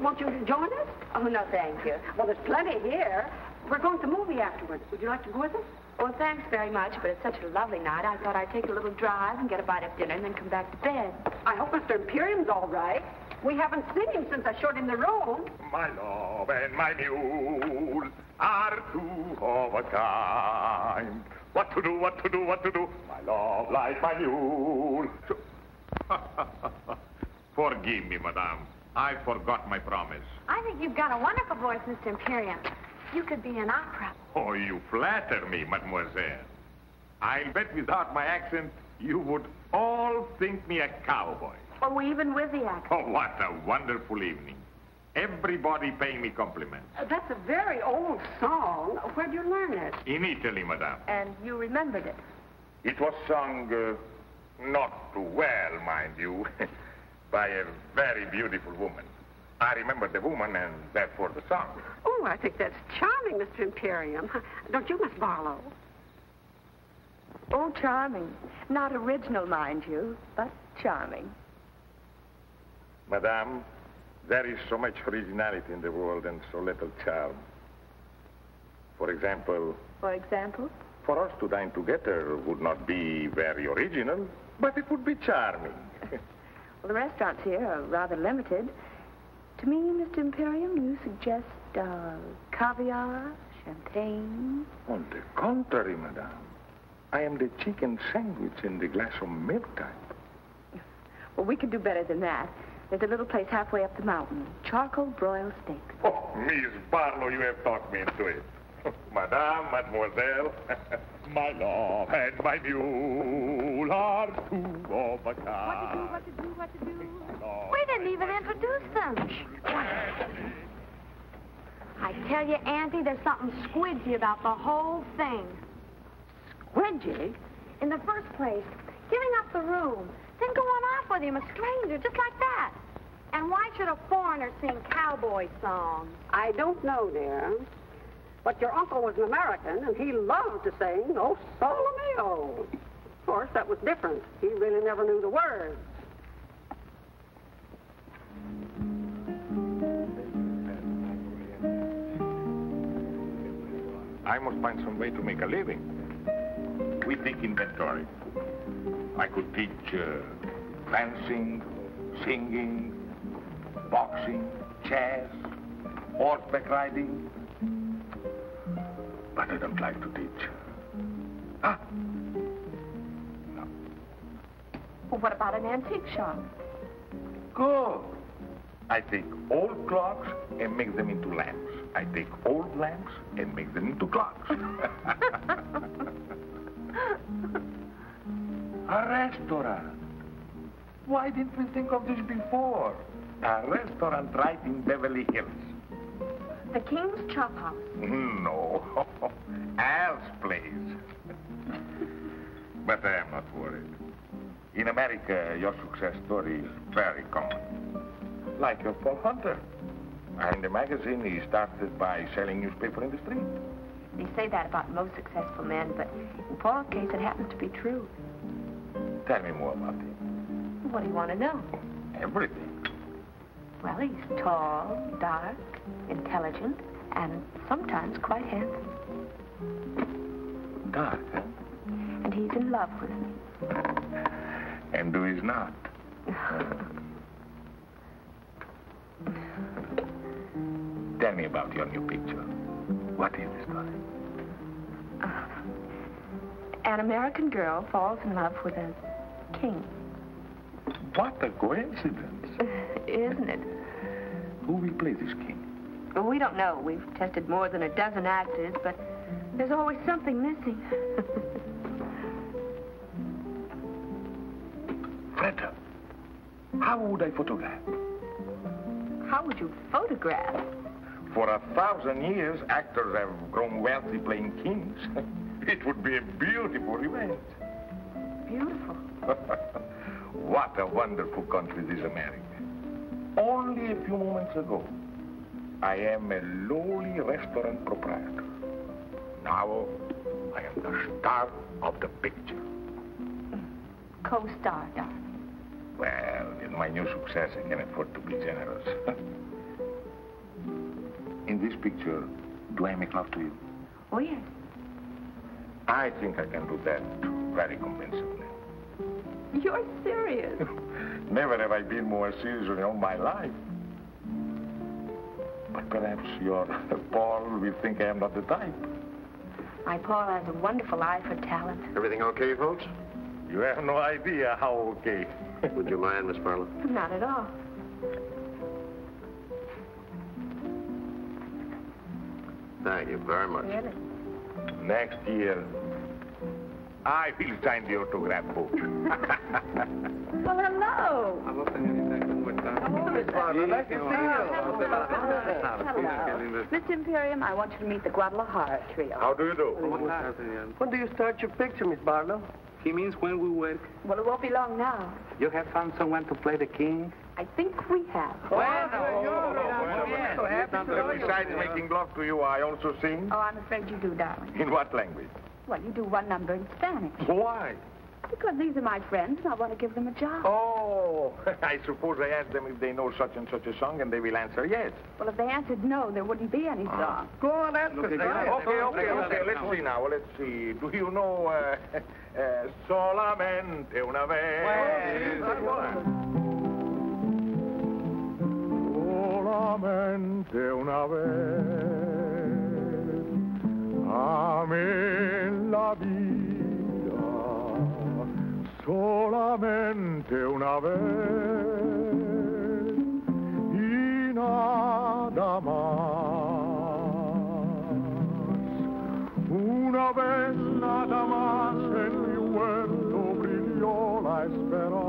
won't you join us? Oh, no, thank you. Well, there's plenty here. We're going to the movie afterwards. Would you like to go with us? Oh, thanks very much, but it's such a lovely night. I thought I'd take a little drive and get a bite of dinner and then come back to bed. I hope Mr. Imperium's all right. We haven't seen him since I showed him the room. My love and my mule are two of a kind. What to do, what to do, what to do? My love like my mule. Forgive me, madame. I forgot my promise. I think you've got a wonderful voice, Mr. Imperium. You could be an opera. Oh, you flatter me, mademoiselle. I'll bet without my accent, you would all think me a cowboy. Oh, even with the accent. Oh, what a wonderful evening. Everybody paying me compliments. That's a very old song. Where'd you learn it? In Italy, madame. And you remembered it? It was sung, not too well, mind you, by a very beautiful woman. I remember the woman and therefore the song. Oh, I think that's charming, Mr. Imperium. Don't you, Miss Barlow? Oh, charming. Not original, mind you, but charming. Madame, there is so much originality in the world and so little charm. For example... For example? For us to dine together would not be very original, but it would be charming. Well, the restaurants here are rather limited. To me, Mr. Imperium, you suggest caviar, champagne. On the contrary, madame, I am the chicken sandwich in the glass of milk type. Well, we could do better than that. There's a little place halfway up the mountain. Charcoal broiled steaks. Oh, Miss Barlow, you have talked me into it. Madame, mademoiselle, my love and my mule are two of a kind. What to do, what to do, what to do? We didn't even introduce them. I tell you, Auntie, there's something squidgy about the whole thing. Squidgy? In the first place, giving up the room, then going off with him, a stranger, just like that. And why should a foreigner sing cowboy songs? I don't know, dear. But your uncle was an American, and he loved to sing, "Oh, Solomeo." Of course, that was different. He really never knew the words. I must find some way to make a living. We take inventory. I could teach dancing, singing, boxing, chess, horseback riding. But I don't like to teach. Ah! Well, what about an antique shop? Good. I take old clocks and make them into lamps. I take old lamps and make them into clocks. A restaurant. Why didn't we think of this before? A restaurant right in Beverly Hills. The King's Chop House? No. Al's Place. But I am not worried. In America, your success story is very common. Like your Paul Hunter. In the magazine, he started by selling newspaper in the street. They say that about most successful men, but in Paul's case, it happens to be true. Tell me more about him. What do you want to know? Everything. Well, he's tall, dark, intelligent, and sometimes quite handsome. Dark, huh? And he's in love with me. And who is not? Tell me about your new picture. What is the story? An American girl falls in love with a king. What a coincidence. Isn't it? Who will play this king? Well, we don't know. We've tested more than a dozen actors, but there's always something missing. Freda, how would I photograph? How would you photograph? For 1,000 years, actors have grown wealthy playing kings. It would be a beautiful event. Beautiful? What a wonderful country this America. Only a few moments ago, I am a lowly restaurant proprietor. Now, I am the star of the picture. Co-star, darling. Well, in my new success, I can afford to be generous. In this picture, do I make love to you? Oh, yes. I think I can do that very convincingly. You're serious. Never have I been more serious in all my life. But perhaps your Paul will think I am not the type. My Paul has a wonderful eye for talent. Everything okay, folks? You have no idea how okay. Would you mind, Miss Marlowe? Not at all. Thank you very much. Really? Next year, I will sign the autograph book. Well, hello. Mr. Imperium, I want you to meet the Guadalajara Trio. How do you do? When do you start your picture, Miss Barlow? He means when we work. Well, it won't be long now. You have found someone to play the king? I think we have. Besides making love to you, I also sing. Oh, I'm afraid you do, darling. In what language? Well, you do one number in Spanish. Why? Because these are my friends, and I want to give them a job. Oh, I suppose I asked them if they know such and such a song, and they will answer yes. Well, if they answered no, there wouldn't be any song. Go on, ask us. Okay, let's see now. Let's see. Do you know Solamente una vez? Solamente una vez. Amé la vida solamente una vez y nada más. Una vez nada más en mi huerto brilló la esperanza.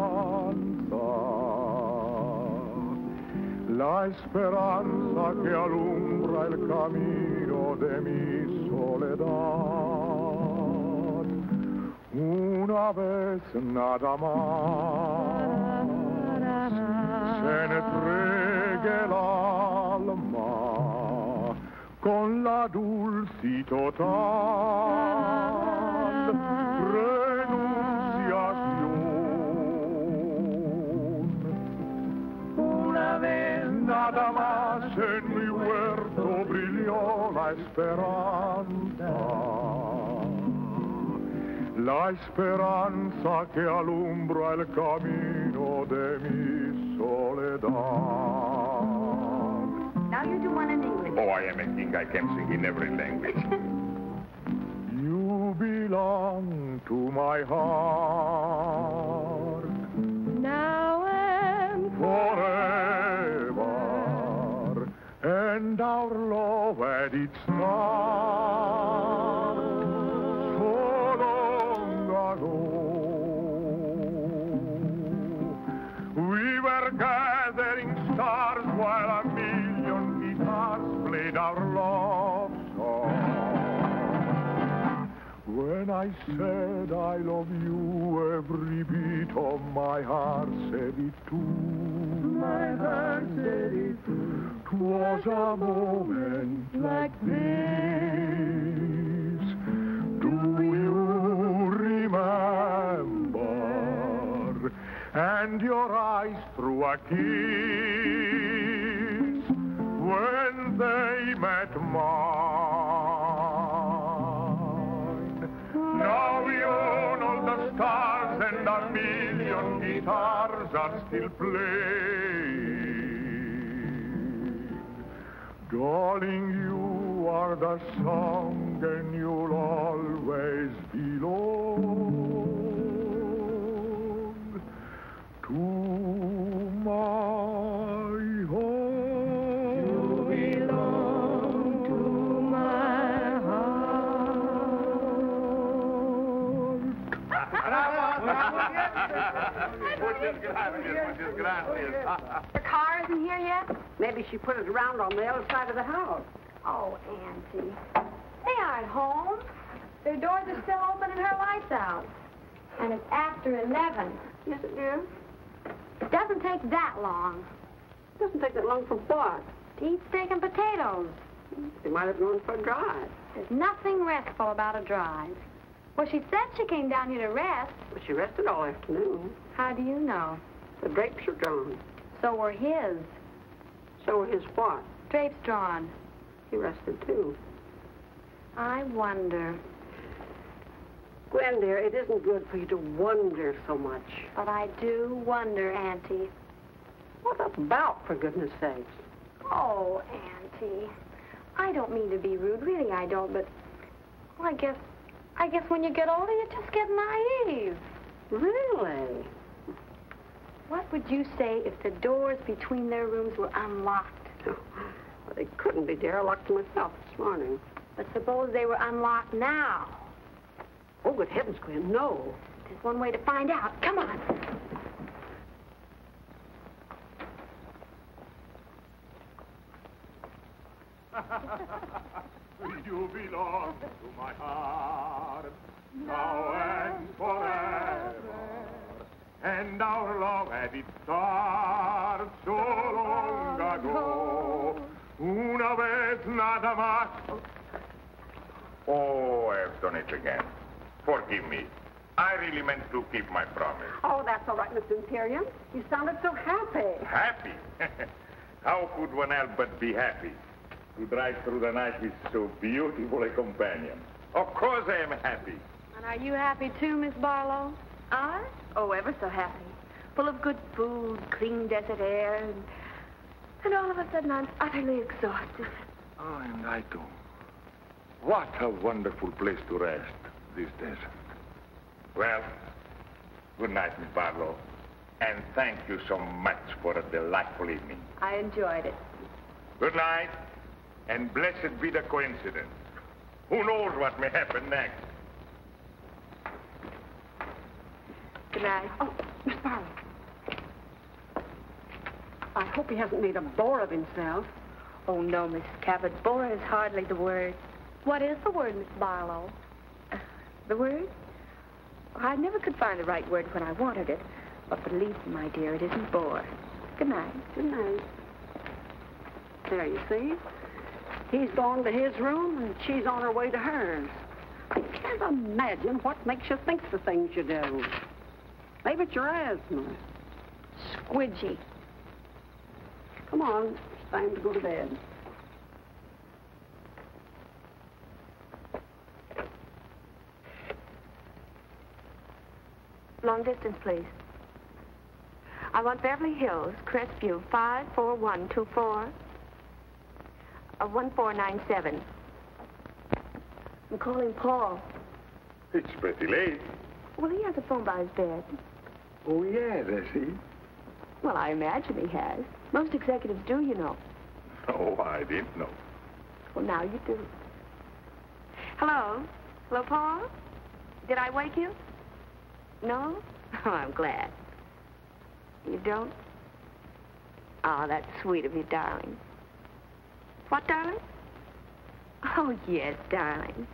La esperanza que alumbra el camino de mis soledad, una vez nada más se entregue el alma con la dulce total renunciación. Una vez nada más en mi huerto brilló la esperanza. La esperanza que alumbra el camino de mi soledad. Now you do one in English. Oh, I am a king. I can sing in every language. You belong to my heart. when I said I love you, every beat of my heart said it too. My heart said it too. 'Twas a moment like this. Do you remember? And your eyes through a kiss when they met mine. Now you know the stars and a million guitars are still playing. Darling, you are the song and you'll always belong to my. The car isn't here yet? Maybe she put it around on the other side of the house. Oh, Auntie. They aren't home. Their doors are still open and her lights out. And it's after 11. Yes, it is. It doesn't take that long. It doesn't take that long for what? To eat steak and potatoes. They might have gone for a drive. There's nothing restful about a drive. Well, she said she came down here to rest. Well, she rested all afternoon. How do you know? The drapes are drawn. So were his. So were his what? Drapes drawn. He rested, too. I wonder. Gwen, dear, it isn't good for you to wonder so much. But I do wonder, Auntie. What about, for goodness sakes? Oh, Auntie. I don't mean to be rude. Really, I don't, but... Well, I guess when you get older, you just get naive. Really? What would you say if the doors between their rooms were unlocked? Oh, well, they couldn't be, dear. I locked them myself this morning. But suppose they were unlocked now. Oh, good heavens, Gwen, no. There's one way to find out. Come on. You belong to my heart, now and forever, and our love had its start so long ago. Una vez nada más. Oh, I've done it again. Forgive me. I really meant to keep my promise. Oh, that's all right, Mr. Imperium. You sounded so happy. Happy? How could one help but be happy? To drive through the night with so beautiful a companion. Of course I am happy. And are you happy too, Miss Barlow? I? Oh, ever so happy. Full of good food, clean desert air, and all of a sudden I'm utterly exhausted. Oh, and I too. What a wonderful place to rest, this desert. Well, good night, Miss Barlow. And thank you so much for a delightful evening. I enjoyed it. Good night. And blessed be the coincidence. Who knows what may happen next? Good night. Oh, Miss Barlow. I hope he hasn't made a bore of himself. Oh, no, Miss Cabot. Bore is hardly the word. What is the word, Miss Barlow? The word? I never could find the right word when I wanted it. But believe me, my dear, it isn't bore. Good night. Good night. There, you see? He's gone to his room, and she's on her way to hers. I can't imagine what makes you think the things you do. Maybe it's your asthma. Squidgy. Come on. It's time to go to bed. Long distance, please. I want Beverly Hills, Crestview, 54124. 1497. I'm calling Paul. It's pretty late. Well, he has a phone by his bed. Oh, yeah, does he? Well, I imagine he has. Most executives do, you know. Oh, I didn't know. Well, now you do. Hello? Hello, Paul? Did I wake you? No? Oh, I'm glad. You don't? Oh, that's sweet of you, darling. What, darling? Oh, yes, darling.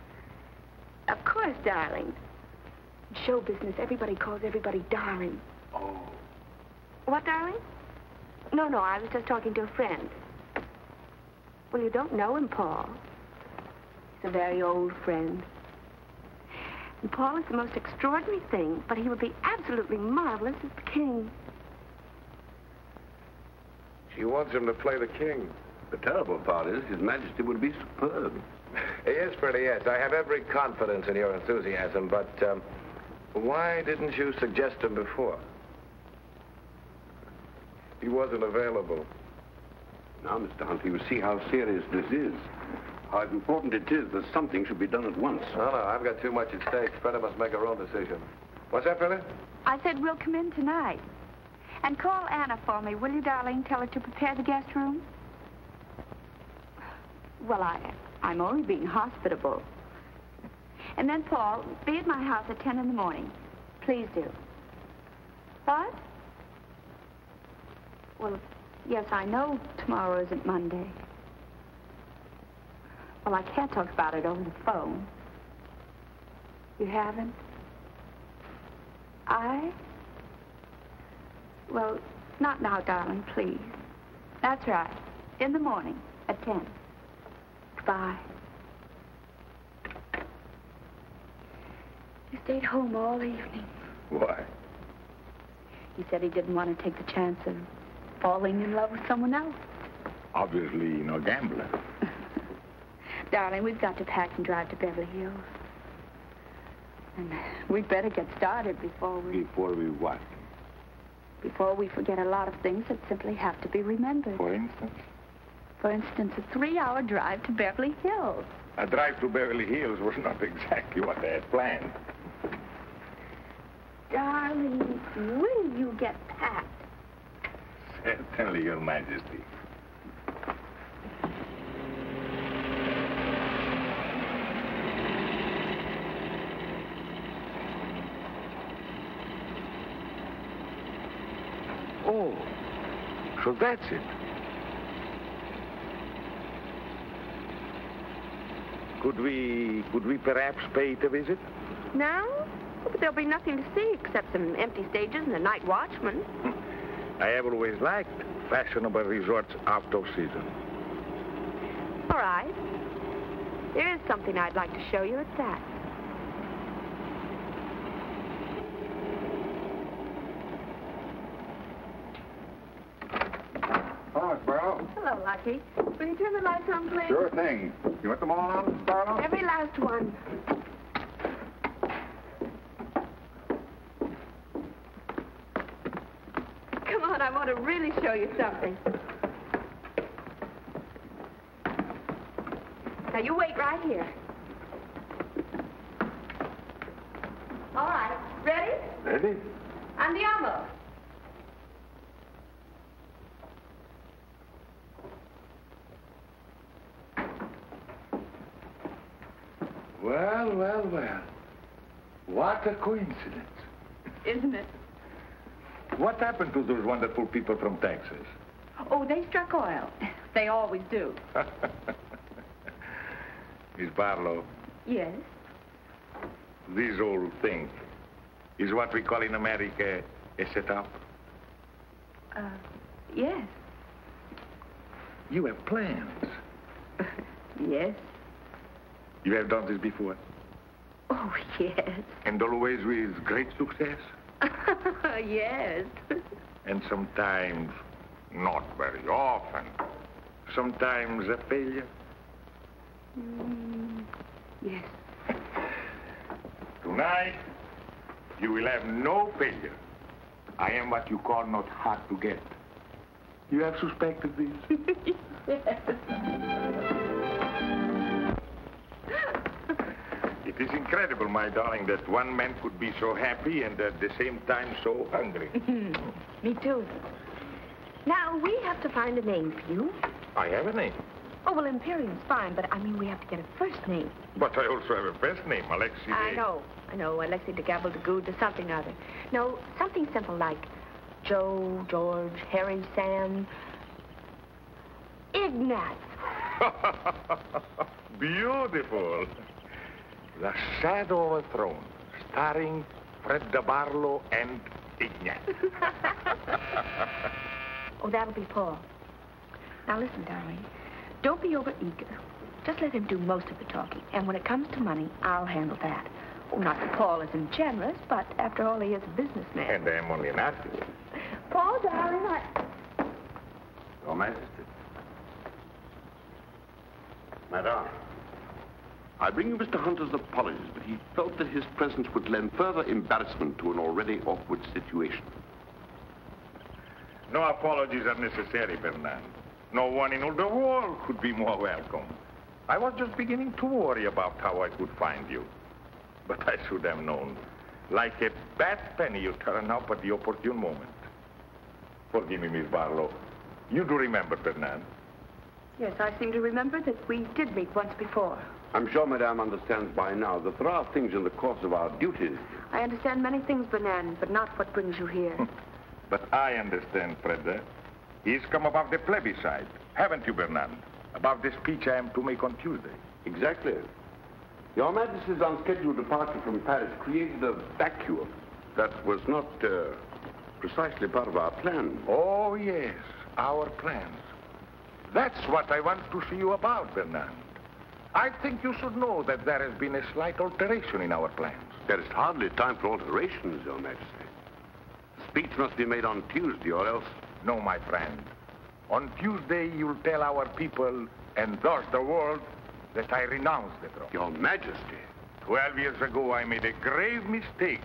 Of course, darling. In show business, everybody calls everybody darling. Oh. What, darling? No, I was just talking to a friend. Well, you don't know him, Paul. He's a very old friend. And Paul is the most extraordinary thing, but he would be absolutely marvelous as the king. She wants him to play the king. The terrible part is His Majesty would be superb. Yes, Freddie, yes. I have every confidence in your enthusiasm, but why didn't you suggest him before? He wasn't available. Now, Mr. Hunter, you see how serious this is. How important it is that something should be done at once. No, I've got too much at stake. Freda must make her own decision. What's that, Freda? I said we'll come in tonight. And call Anna for me, will you, darling? Tell her to prepare the guest room. Well, I'm only being hospitable. And then, Paul, be at my house at 10 in the morning. Please do. What? Well, yes, I know tomorrow isn't Monday. Well, I can't talk about it over the phone. You haven't? I? Well, not now, darling, please. That's right. In the morning at 10. Goodbye. He stayed home all evening. Why? He said he didn't want to take the chance of falling in love with someone else. Obviously, no gambler. Darling, we've got to pack and drive to Beverly Hills. And we'd better get started before we... Before we what? Before we forget a lot of things that simply have to be remembered. For instance? For instance, a 3-hour drive to Beverly Hills. A drive to Beverly Hills was not exactly what they had planned. Darling, will you get packed? Certainly, Your Majesty. Oh, so that's it. Could we perhaps pay it a visit? No, but there'll be nothing to see except some empty stages and a night watchman. I have always liked fashionable resorts out of season. All right. There is something I'd like to show you at that. Hello, Sparrow. Hello, Lucky. Will you turn the lights on, please? Sure thing. You want them all on, Sparrow? Every last one. I want to really show you something. Now, you wait right here. All right. Ready? Ready. Andiamo. Well, well, well. What a coincidence. Isn't it? What happened to those wonderful people from Texas? Oh, they struck oil. They always do. Miss Barlow. Yes? This whole thing is what we call in America a setup. Yes. You have plans. Yes. You have done this before? Oh, yes. And always with great success? Yes. And sometimes, not very often, sometimes a failure. Yes. Tonight, you will have no failure. I am what you call not hard to get. You have suspected this? Yes. It is incredible, my darling, that one man could be so happy and at the same time so hungry. Me too. Now, we have to find a name for you. I have a name. Oh, well, Imperium's fine, but I mean, we have to get a first name. But I also have a first name, Alexis. I know, Alexis de Gabble de Good or something other. No, something simple like Joe, George, Harry, Sam. Ignat. Beautiful. The Shadow of a Throne, starring Fred de Barlo and Ignat. Oh, that'll be Paul. Now listen, darling, don't be over-eager. Just let him do most of the talking. And when it comes to money, I'll handle that. Oh, not that Paul isn't generous, but after all, he is a businessman. And I'm only an artist. Paul, darling, Your Majesty. Madame. I bring you Mr. Hunter's apologies, but he felt that his presence would lend further embarrassment to an already awkward situation. No apologies are necessary, Bernard. No one in all the world could be more welcome. I was just beginning to worry about how I could find you. But I should have known. Like a bad penny, you turn up at the opportune moment. Forgive me, Miss Barlow. You do remember, Bernard. Yes, I seem to remember that we did meet once before. I'm sure Madame understands by now that there are things in the course of our duties. I understand many things, Bernard, but not what brings you here. But I understand, Freda. He's come about the plebiscite, haven't you, Bernard? About the speech I am to make on Tuesday. Exactly. Your Majesty's unscheduled departure from Paris created a vacuum that was not precisely part of our plan. Oh, yes, our plans. That's what I want to see you about, Bernard. I think you should know that there has been a slight alteration in our plans. There is hardly time for alterations, Your Majesty. The speech must be made on Tuesday or else... No, my friend. On Tuesday, you'll tell our people and thus the world that I renounce the throne. Your Majesty. 12 years ago, I made a grave mistake,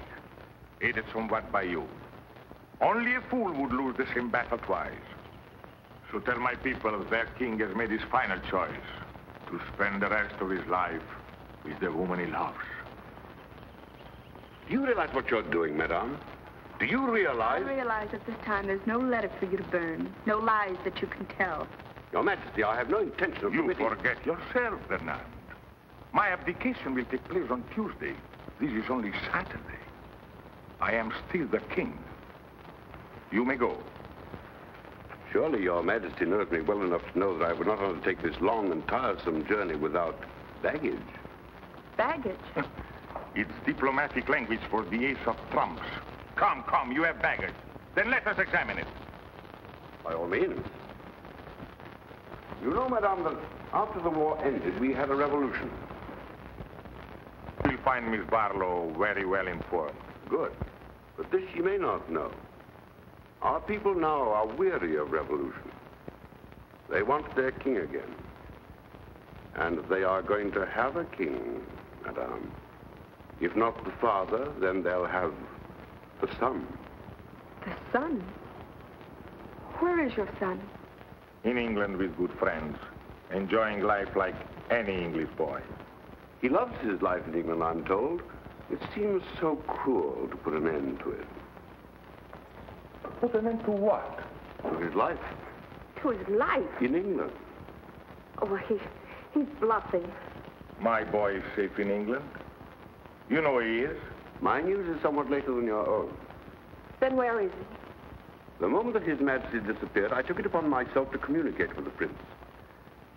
aided somewhat by you. Only a fool would lose the same battle twice. So tell my people their king has made his final choice, to spend the rest of his life with the woman he loves. Do you realize what you're doing, madame? Do you realize... I realize at this time there's no letter for you to burn, no lies that you can tell. Your Majesty, I have no intention of... You forget yourself, Bernard. My abdication will take place on Tuesday. This is only Saturday. I am still the king. You may go. Surely Your Majesty knows me well enough to know that I would not undertake this long and tiresome journey without baggage. Baggage? It's diplomatic language for the ace of trumps. Come, come, you have baggage. Then let us examine it. By all means. You know, Madame, that after the war ended, we had a revolution. You'll find Miss Barlow very well informed. Good. But this she may not know. Our people now are weary of revolution. They want their king again. And they are going to have a king, Madame. If not the father, then they'll have the son. The son? Where is your son? In England with good friends, enjoying life like any English boy. He loves his life in England, I'm told. It seems so cruel to put an end to it. Put an end to what? To his life. To his life? In England. Oh, well, he's bluffing. My boy is safe in England. You know he is. My news is somewhat later than your own. Then where is he? The moment that His Majesty disappeared, I took it upon myself to communicate with the Prince.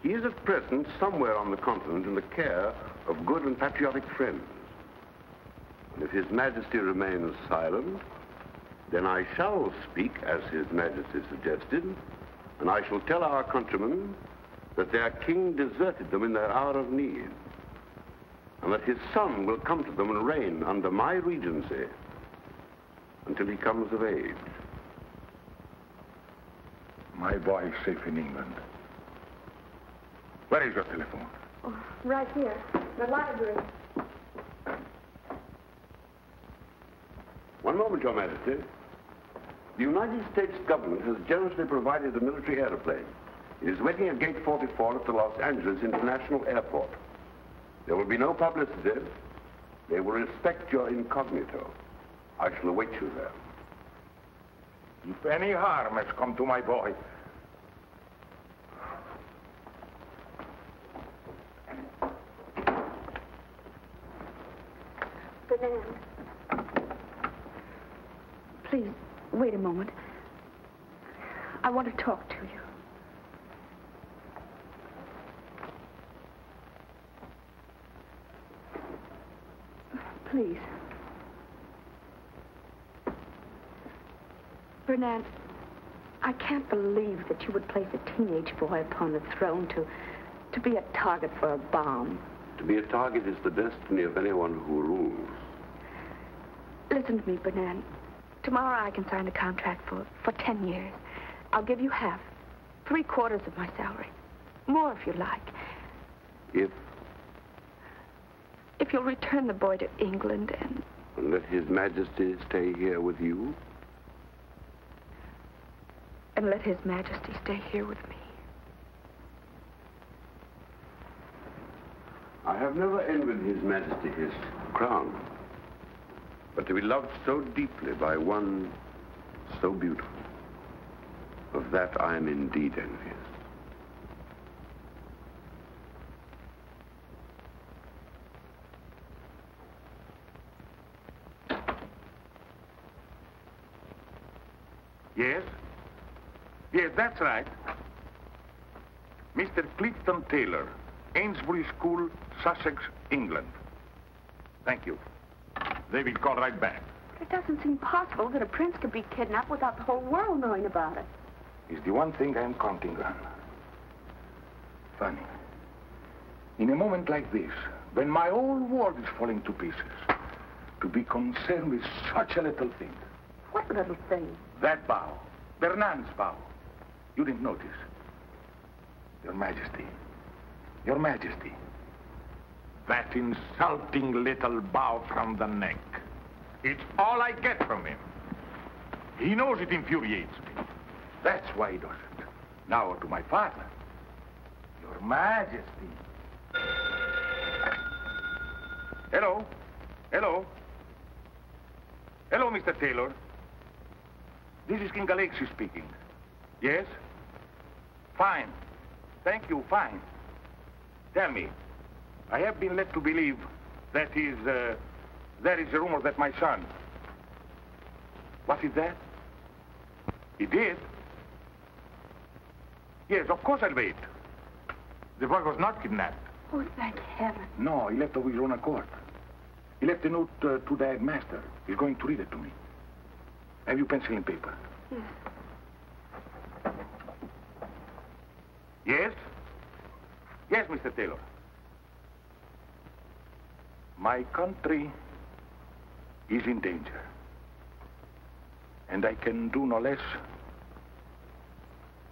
He is at present somewhere on the continent in the care of good and patriotic friends. And if His Majesty remains silent, then I shall speak, as His Majesty suggested, and I shall tell our countrymen that their king deserted them in their hour of need, and that his son will come to them and reign under my regency until he comes of age. My boy is safe in England. Where is your telephone? Oh, right here, the library. One moment, Your Majesty. The United States government has generously provided a military airplane. It is waiting at gate 44 at the Los Angeles International Airport. There will be no publicity. They will respect your incognito. I shall await you there. If any harm has come to my boy... Please, wait a moment. I want to talk to you. please. Bernard, I can't believe that you would place a teenage boy upon the throne to be a target for a bomb. To be a target is the destiny of anyone who rules. Listen to me, Bernard. Tomorrow I can sign a contract for 10 years. I'll give you half, 3/4 of my salary. More if you like. If you'll return the boy to England and let His Majesty stay here with you? And let His Majesty stay here with me. I have never envied His Majesty his crown, but to be loved so deeply by one so beautiful, of that I am indeed envious. Yes? Yes, that's right. Mr. Clifton Taylor, Ainsbury School, Sussex, England. Thank you. They will call right back. But it doesn't seem possible that a prince could be kidnapped without the whole world knowing about it. It's the one thing I am counting on. Funny. In a moment like this, when my whole world is falling to pieces, to be concerned with such a little thing. What little thing? That bow. Fernand's bow. You didn't notice. Your Majesty. Your Majesty. That insulting little bow from the neck. It's all I get from him. He knows it infuriates me. That's why he doesn't. Now to my father. Your Majesty. Hello. Hello. Hello, Mr. Taylor. This is King Alexis speaking. Yes? Fine. Thank you, fine. Tell me, I have been led to believe that there is a rumor that my son... What is that? He did? Yes, of course I'll wait. The boy was not kidnapped. Oh, thank heaven. No, he left of his own accord. He left a note to the headmaster. He's going to read it to me. Have you pencil and paper? Yes. Yes? Yes, Mr. Taylor. My country is in danger. And I can do no less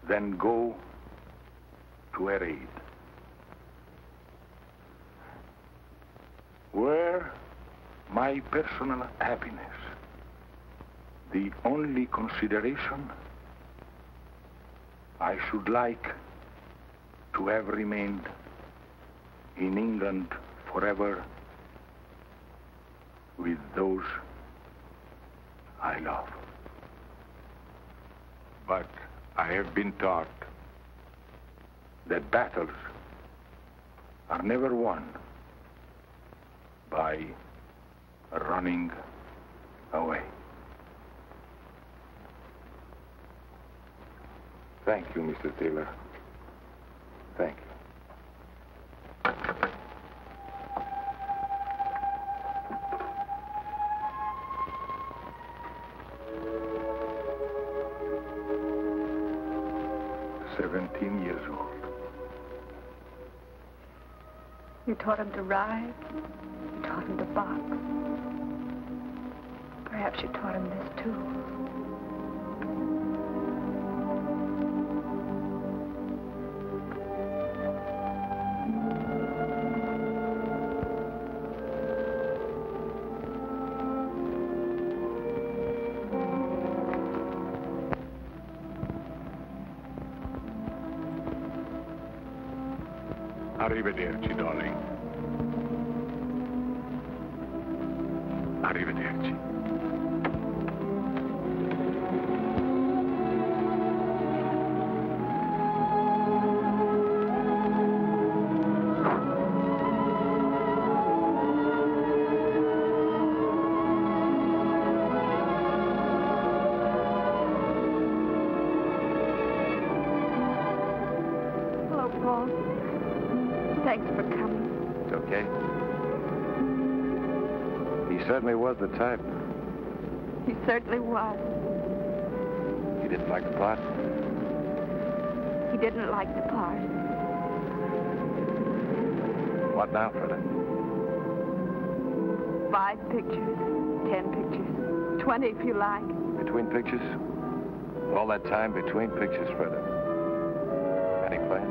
than go to her aid. Where my personal happiness, the only consideration, I should like to have remained in England forever with those I love. But I have been taught that battles are never won by running away. Thank you, Mr. Taylor. Thank you. Years old. You taught him to ride, you taught him to box. Perhaps you taught him this too. Arrivederci, darling. Arrivederci. Hello, Paul. Thanks for coming. It's okay. He certainly was the type. He certainly was. He didn't like the part? He didn't like the part. What now, Freda? 5 pictures, 10 pictures, 20 if you like. Between pictures? All that time between pictures, Freda. Any plans?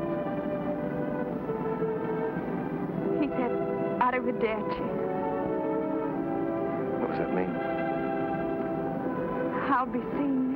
He said, arrivederci. What does that mean? I'll be seeing you.